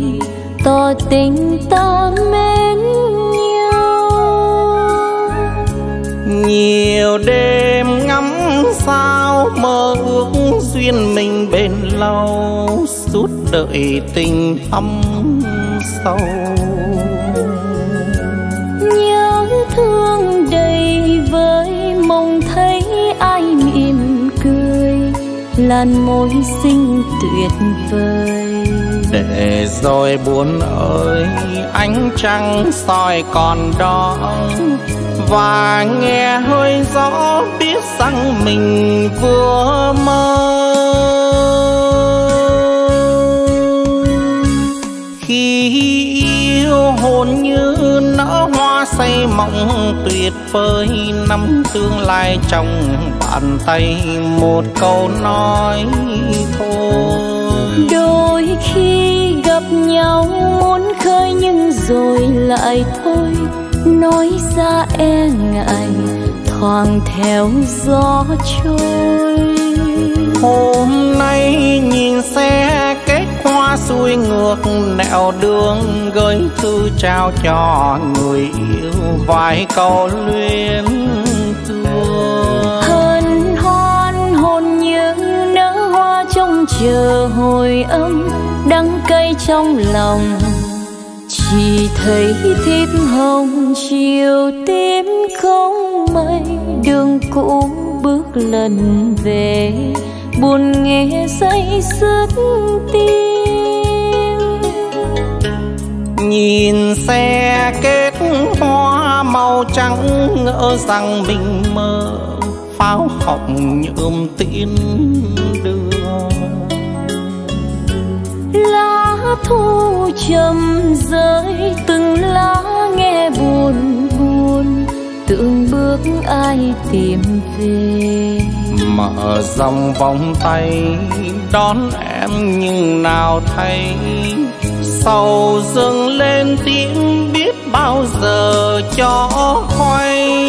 tỏ tình ta mến nhau, nhiều đêm ngắm sao mơ ước duyên mình bền lâu, suốt đời tình thâm sâu. Nhớ thương đầy vơi mong thấy ai mỉm cười, làn môi xinh tuyệt vời. Để rồi buồn ơi ánh trăng soi còn đó, và nghe hơi gió biết rằng mình vừa mơ. Khi yêu hồn như nở hoa say mộng tuyệt vời, nắm tương lai trong bàn tay một câu nói thôi. Đôi khi gặp nhau muốn khơi nhưng rồi lại thôi, nói ra e ngại thoáng theo gió trôi. Hôm nay nhìn xe kết hoa xuôi ngược nẻo đường, gửi thư trao cho người yêu vài câu luyến thương. Hân hoan hồn như nở hoa trong chờ hồi âm, đắng cay trong lòng chỉ thấy thiếp hồng chiều tím không mây. Đường cũ bước lần về buồn nghe say sứt tim. Nhìn xe kết hoa màu trắng, ngỡ rằng mình mơ pháo hồng nhuộm tin đường. Lá thu trầm rơi từng lá nghe buồn buồn, tưởng bước ai tìm về. Mở dòng vòng tay đón em nhưng nào thấy sầu dâng lên tiếng biết bao giờ cho khoay.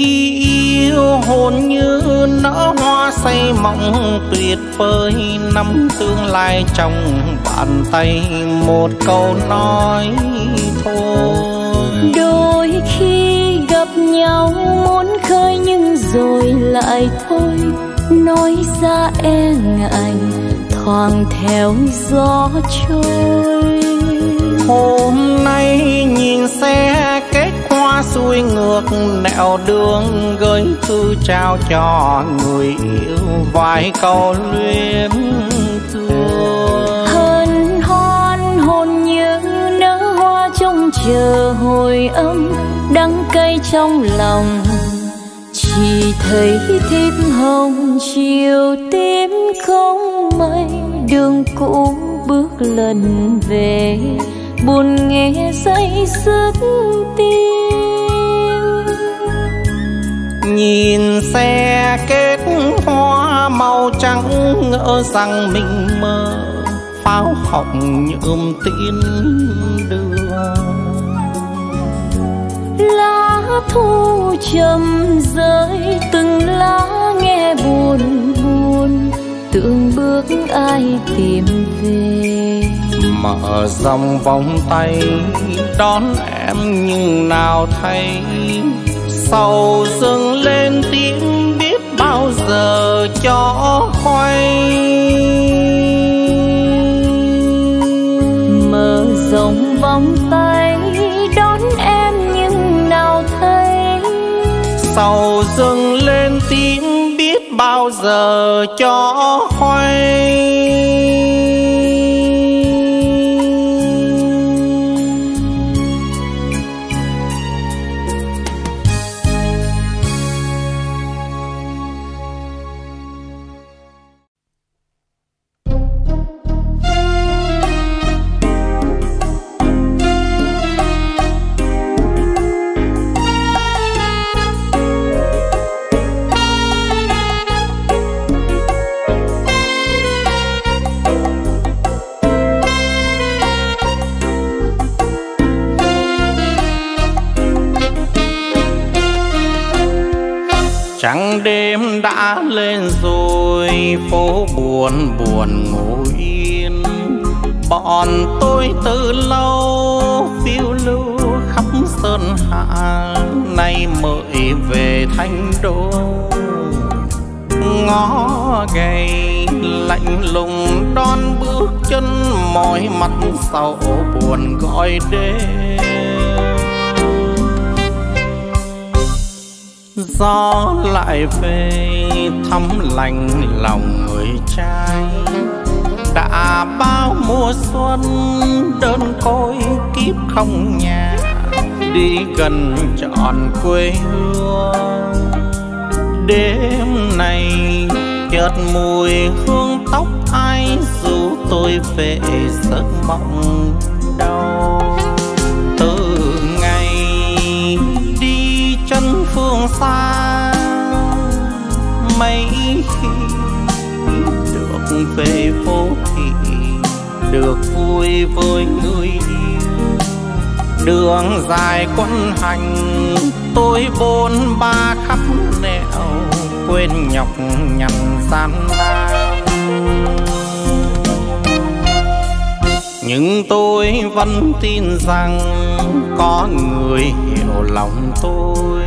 yêu hồn như nở hoa say mộng tuyệt vời, nắm tương lai trong bàn tay một câu nói thôi. Đôi khi gặp nhau muốn khơi nhưng rồi lại thôi, nói ra e ngại thoáng theo gió trôi. Hôm nay nhìn xe kết hoa xuôi ngược nẻo đường, gửi thư trao cho người yêu vài câu luyến thương. Hân hoan hồn như nở hoa trông chờ hồi âm, đắng cay trong lòng chỉ thấy thêm hồng chiều tím không mây. Đường cũ bước lần về buồn nghe dây dứt tim. Nhìn xe kết hoa màu trắng ngỡ rằng mình mơ, pháo họng nhuộm tin đường. Lá thu trầm rơi từng lá nghe buồn buồn, tưởng bước ai tìm về. Mở dòng vòng tay đón em nhưng nào thay, sầu dâng lên tiếng biết bao giờ cho khoay. Mở dòng vòng tay đón em nhưng nào thay, sầu dâng lên tiếng biết bao giờ cho khoay. Trăng đêm đã lên rồi, phố buồn buồn ngồi yên. Bọn tôi từ lâu phiêu lưu khắp sơn hạ, nay mới về Thành Đô. Ngó gầy lạnh lùng đón bước chân, mỏi mắt sầu buồn gọi đêm. Gió lại về thấm lành lòng người trai, đã bao mùa xuân đơn côi kiếp không nhà, đi gần trọn quê hương. Đêm này chợt mùi hương tóc ai dù tôi về giấc mộng đau. Chân phương xa mấy khi được về phố thị, được vui với người yêu. Đường dài quân hành tôi bôn ba khắp nẻo, quên nhọc nhằn gian lao. Nhưng tôi vẫn tin rằng có người hiểu lòng tôi,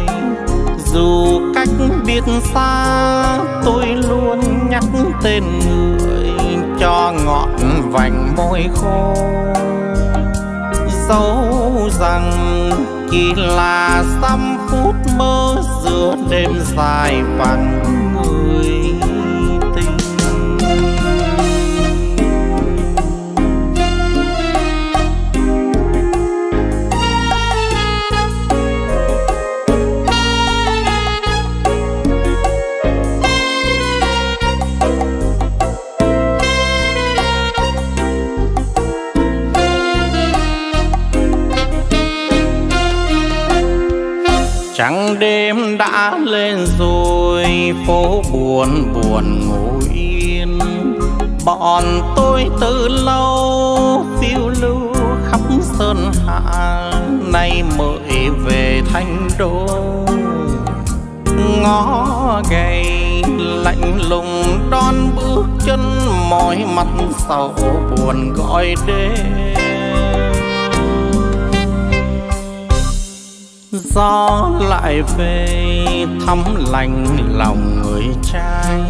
dù cách biệt xa tôi luôn nhắc tên người cho ngọn vành môi khô. Dẫu rằng chỉ là dăm phút mơ giữa đêm dài vắng người. Trăng đêm đã lên rồi, phố buồn buồn ngồi yên. Bọn tôi từ lâu phiêu lưu khắp sơn hạ, nay mới về Thành Đô. ngó gầy lạnh lùng đón bước chân, mỏi mặt sầu buồn gọi đêm. Gió lại về thấm lành lòng người trai,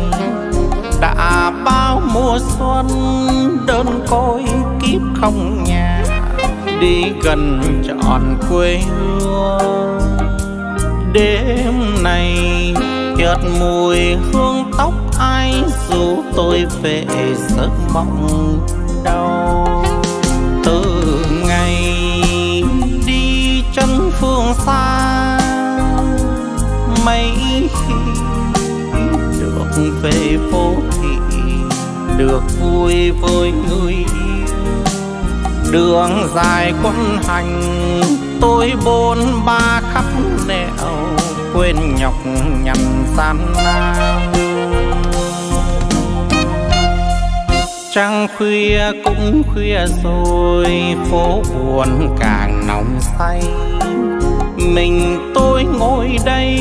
đã bao mùa xuân đơn côi kiếp không nhà, đi gần trọn quê hương. Đêm này chợt mùi hương tóc ai dù tôi về giấc mộng đau. Từ ngày đi chân phương xa, mấy khi được về phố thị, được vui với người yêu. Đường dài quân hành tôi bôn ba khắp nẻo, quên nhọc nhằn gian nan. Trăng khuya cũng khuya rồi, phố buồn càng nóng say. Mình tôi ngồi đây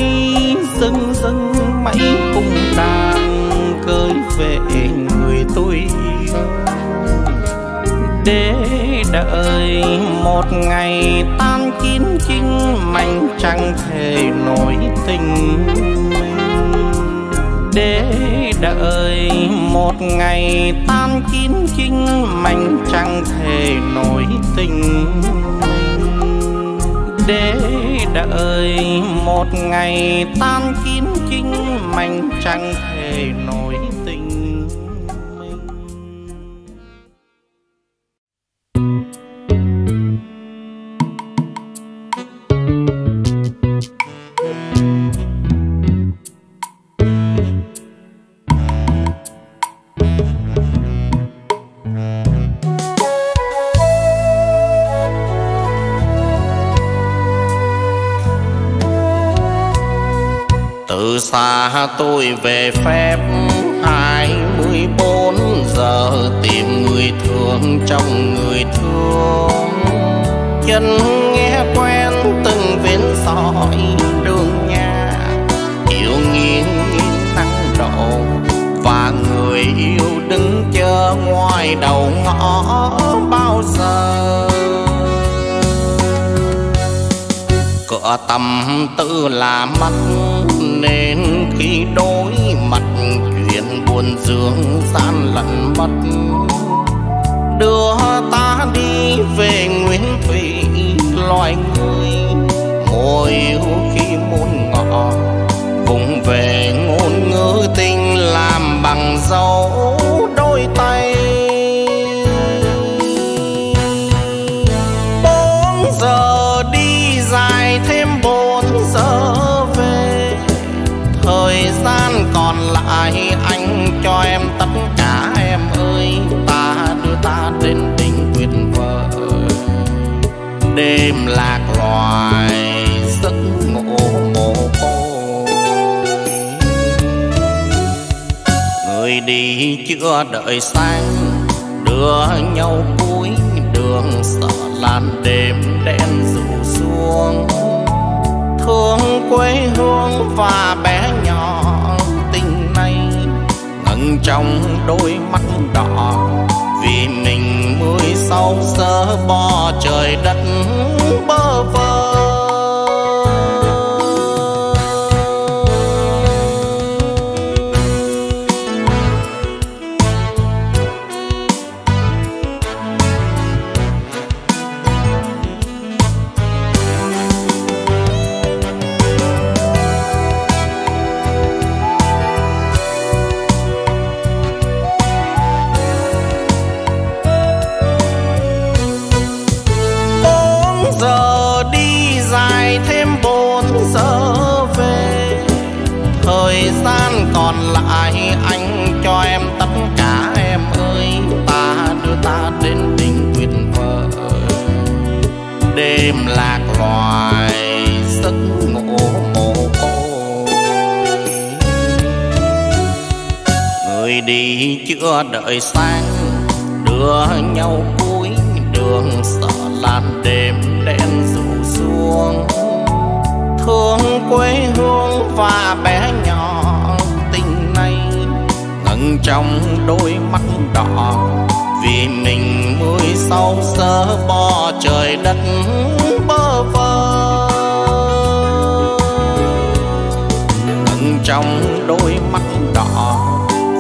dưng dưng mãi cùng đàn cưới về người tôi yêu. Để đợi một ngày tan chín chinh, mảnh chẳng thể nổi tình. Để đợi một ngày tan chín chinh, mảnh chẳng thể nổi tình. Để đợi một ngày tan chín chinh, mảnh chẳng thể nổi tình. Xa tôi về phép hai mươi bốn giờ, tìm người thương trong người thương. Chân nghe quen từng vến sỏi đường nhà, yêu nghiêng nghiêng nắng đổ, và người yêu đứng chờ ngoài đầu ngõ bao giờ. Cửa tâm tư là mắt, nên khi đối mặt chuyện buồn dương gian lận mất, đưa ta đi về nguyên thủy loài người. Môi yêu khi muốn ngọ cùng về ngôn ngữ tình, làm bằng dấu đôi tay. Bốn giờ đi dài thêm bốn giờ, thời gian còn lại anh cho em tất cả em ơi, ta đưa ta đến đỉnh tuyệt vời. Đêm lạc loài giấc ngủ mồ côi, người đi chưa đợi sáng, đưa nhau cuối đường sợ làn đêm đen rủ xuống. Thương quê hương và bé nhỏ tình này ngẩn trong đôi mắt đỏ, vì mình mới sau sớ bỏ trời đất bơ vơ. Đêm lạc loài giấc ngủ mồ côi, người đi chưa đợi sáng, đưa nhau cuối đường sợ làn đêm đen rủ xuống. hương quê hương và bé nhỏ tình này ngẩn trong đôi mắt đỏ vì mình mới sau sớ bỏ trời đất bơ vơ. Ngẩn trong đôi mắt đỏ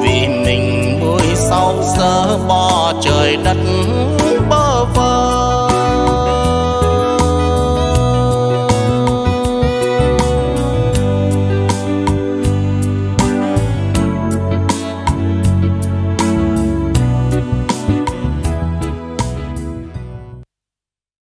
vì mình mới sau sớ bỏ trời đất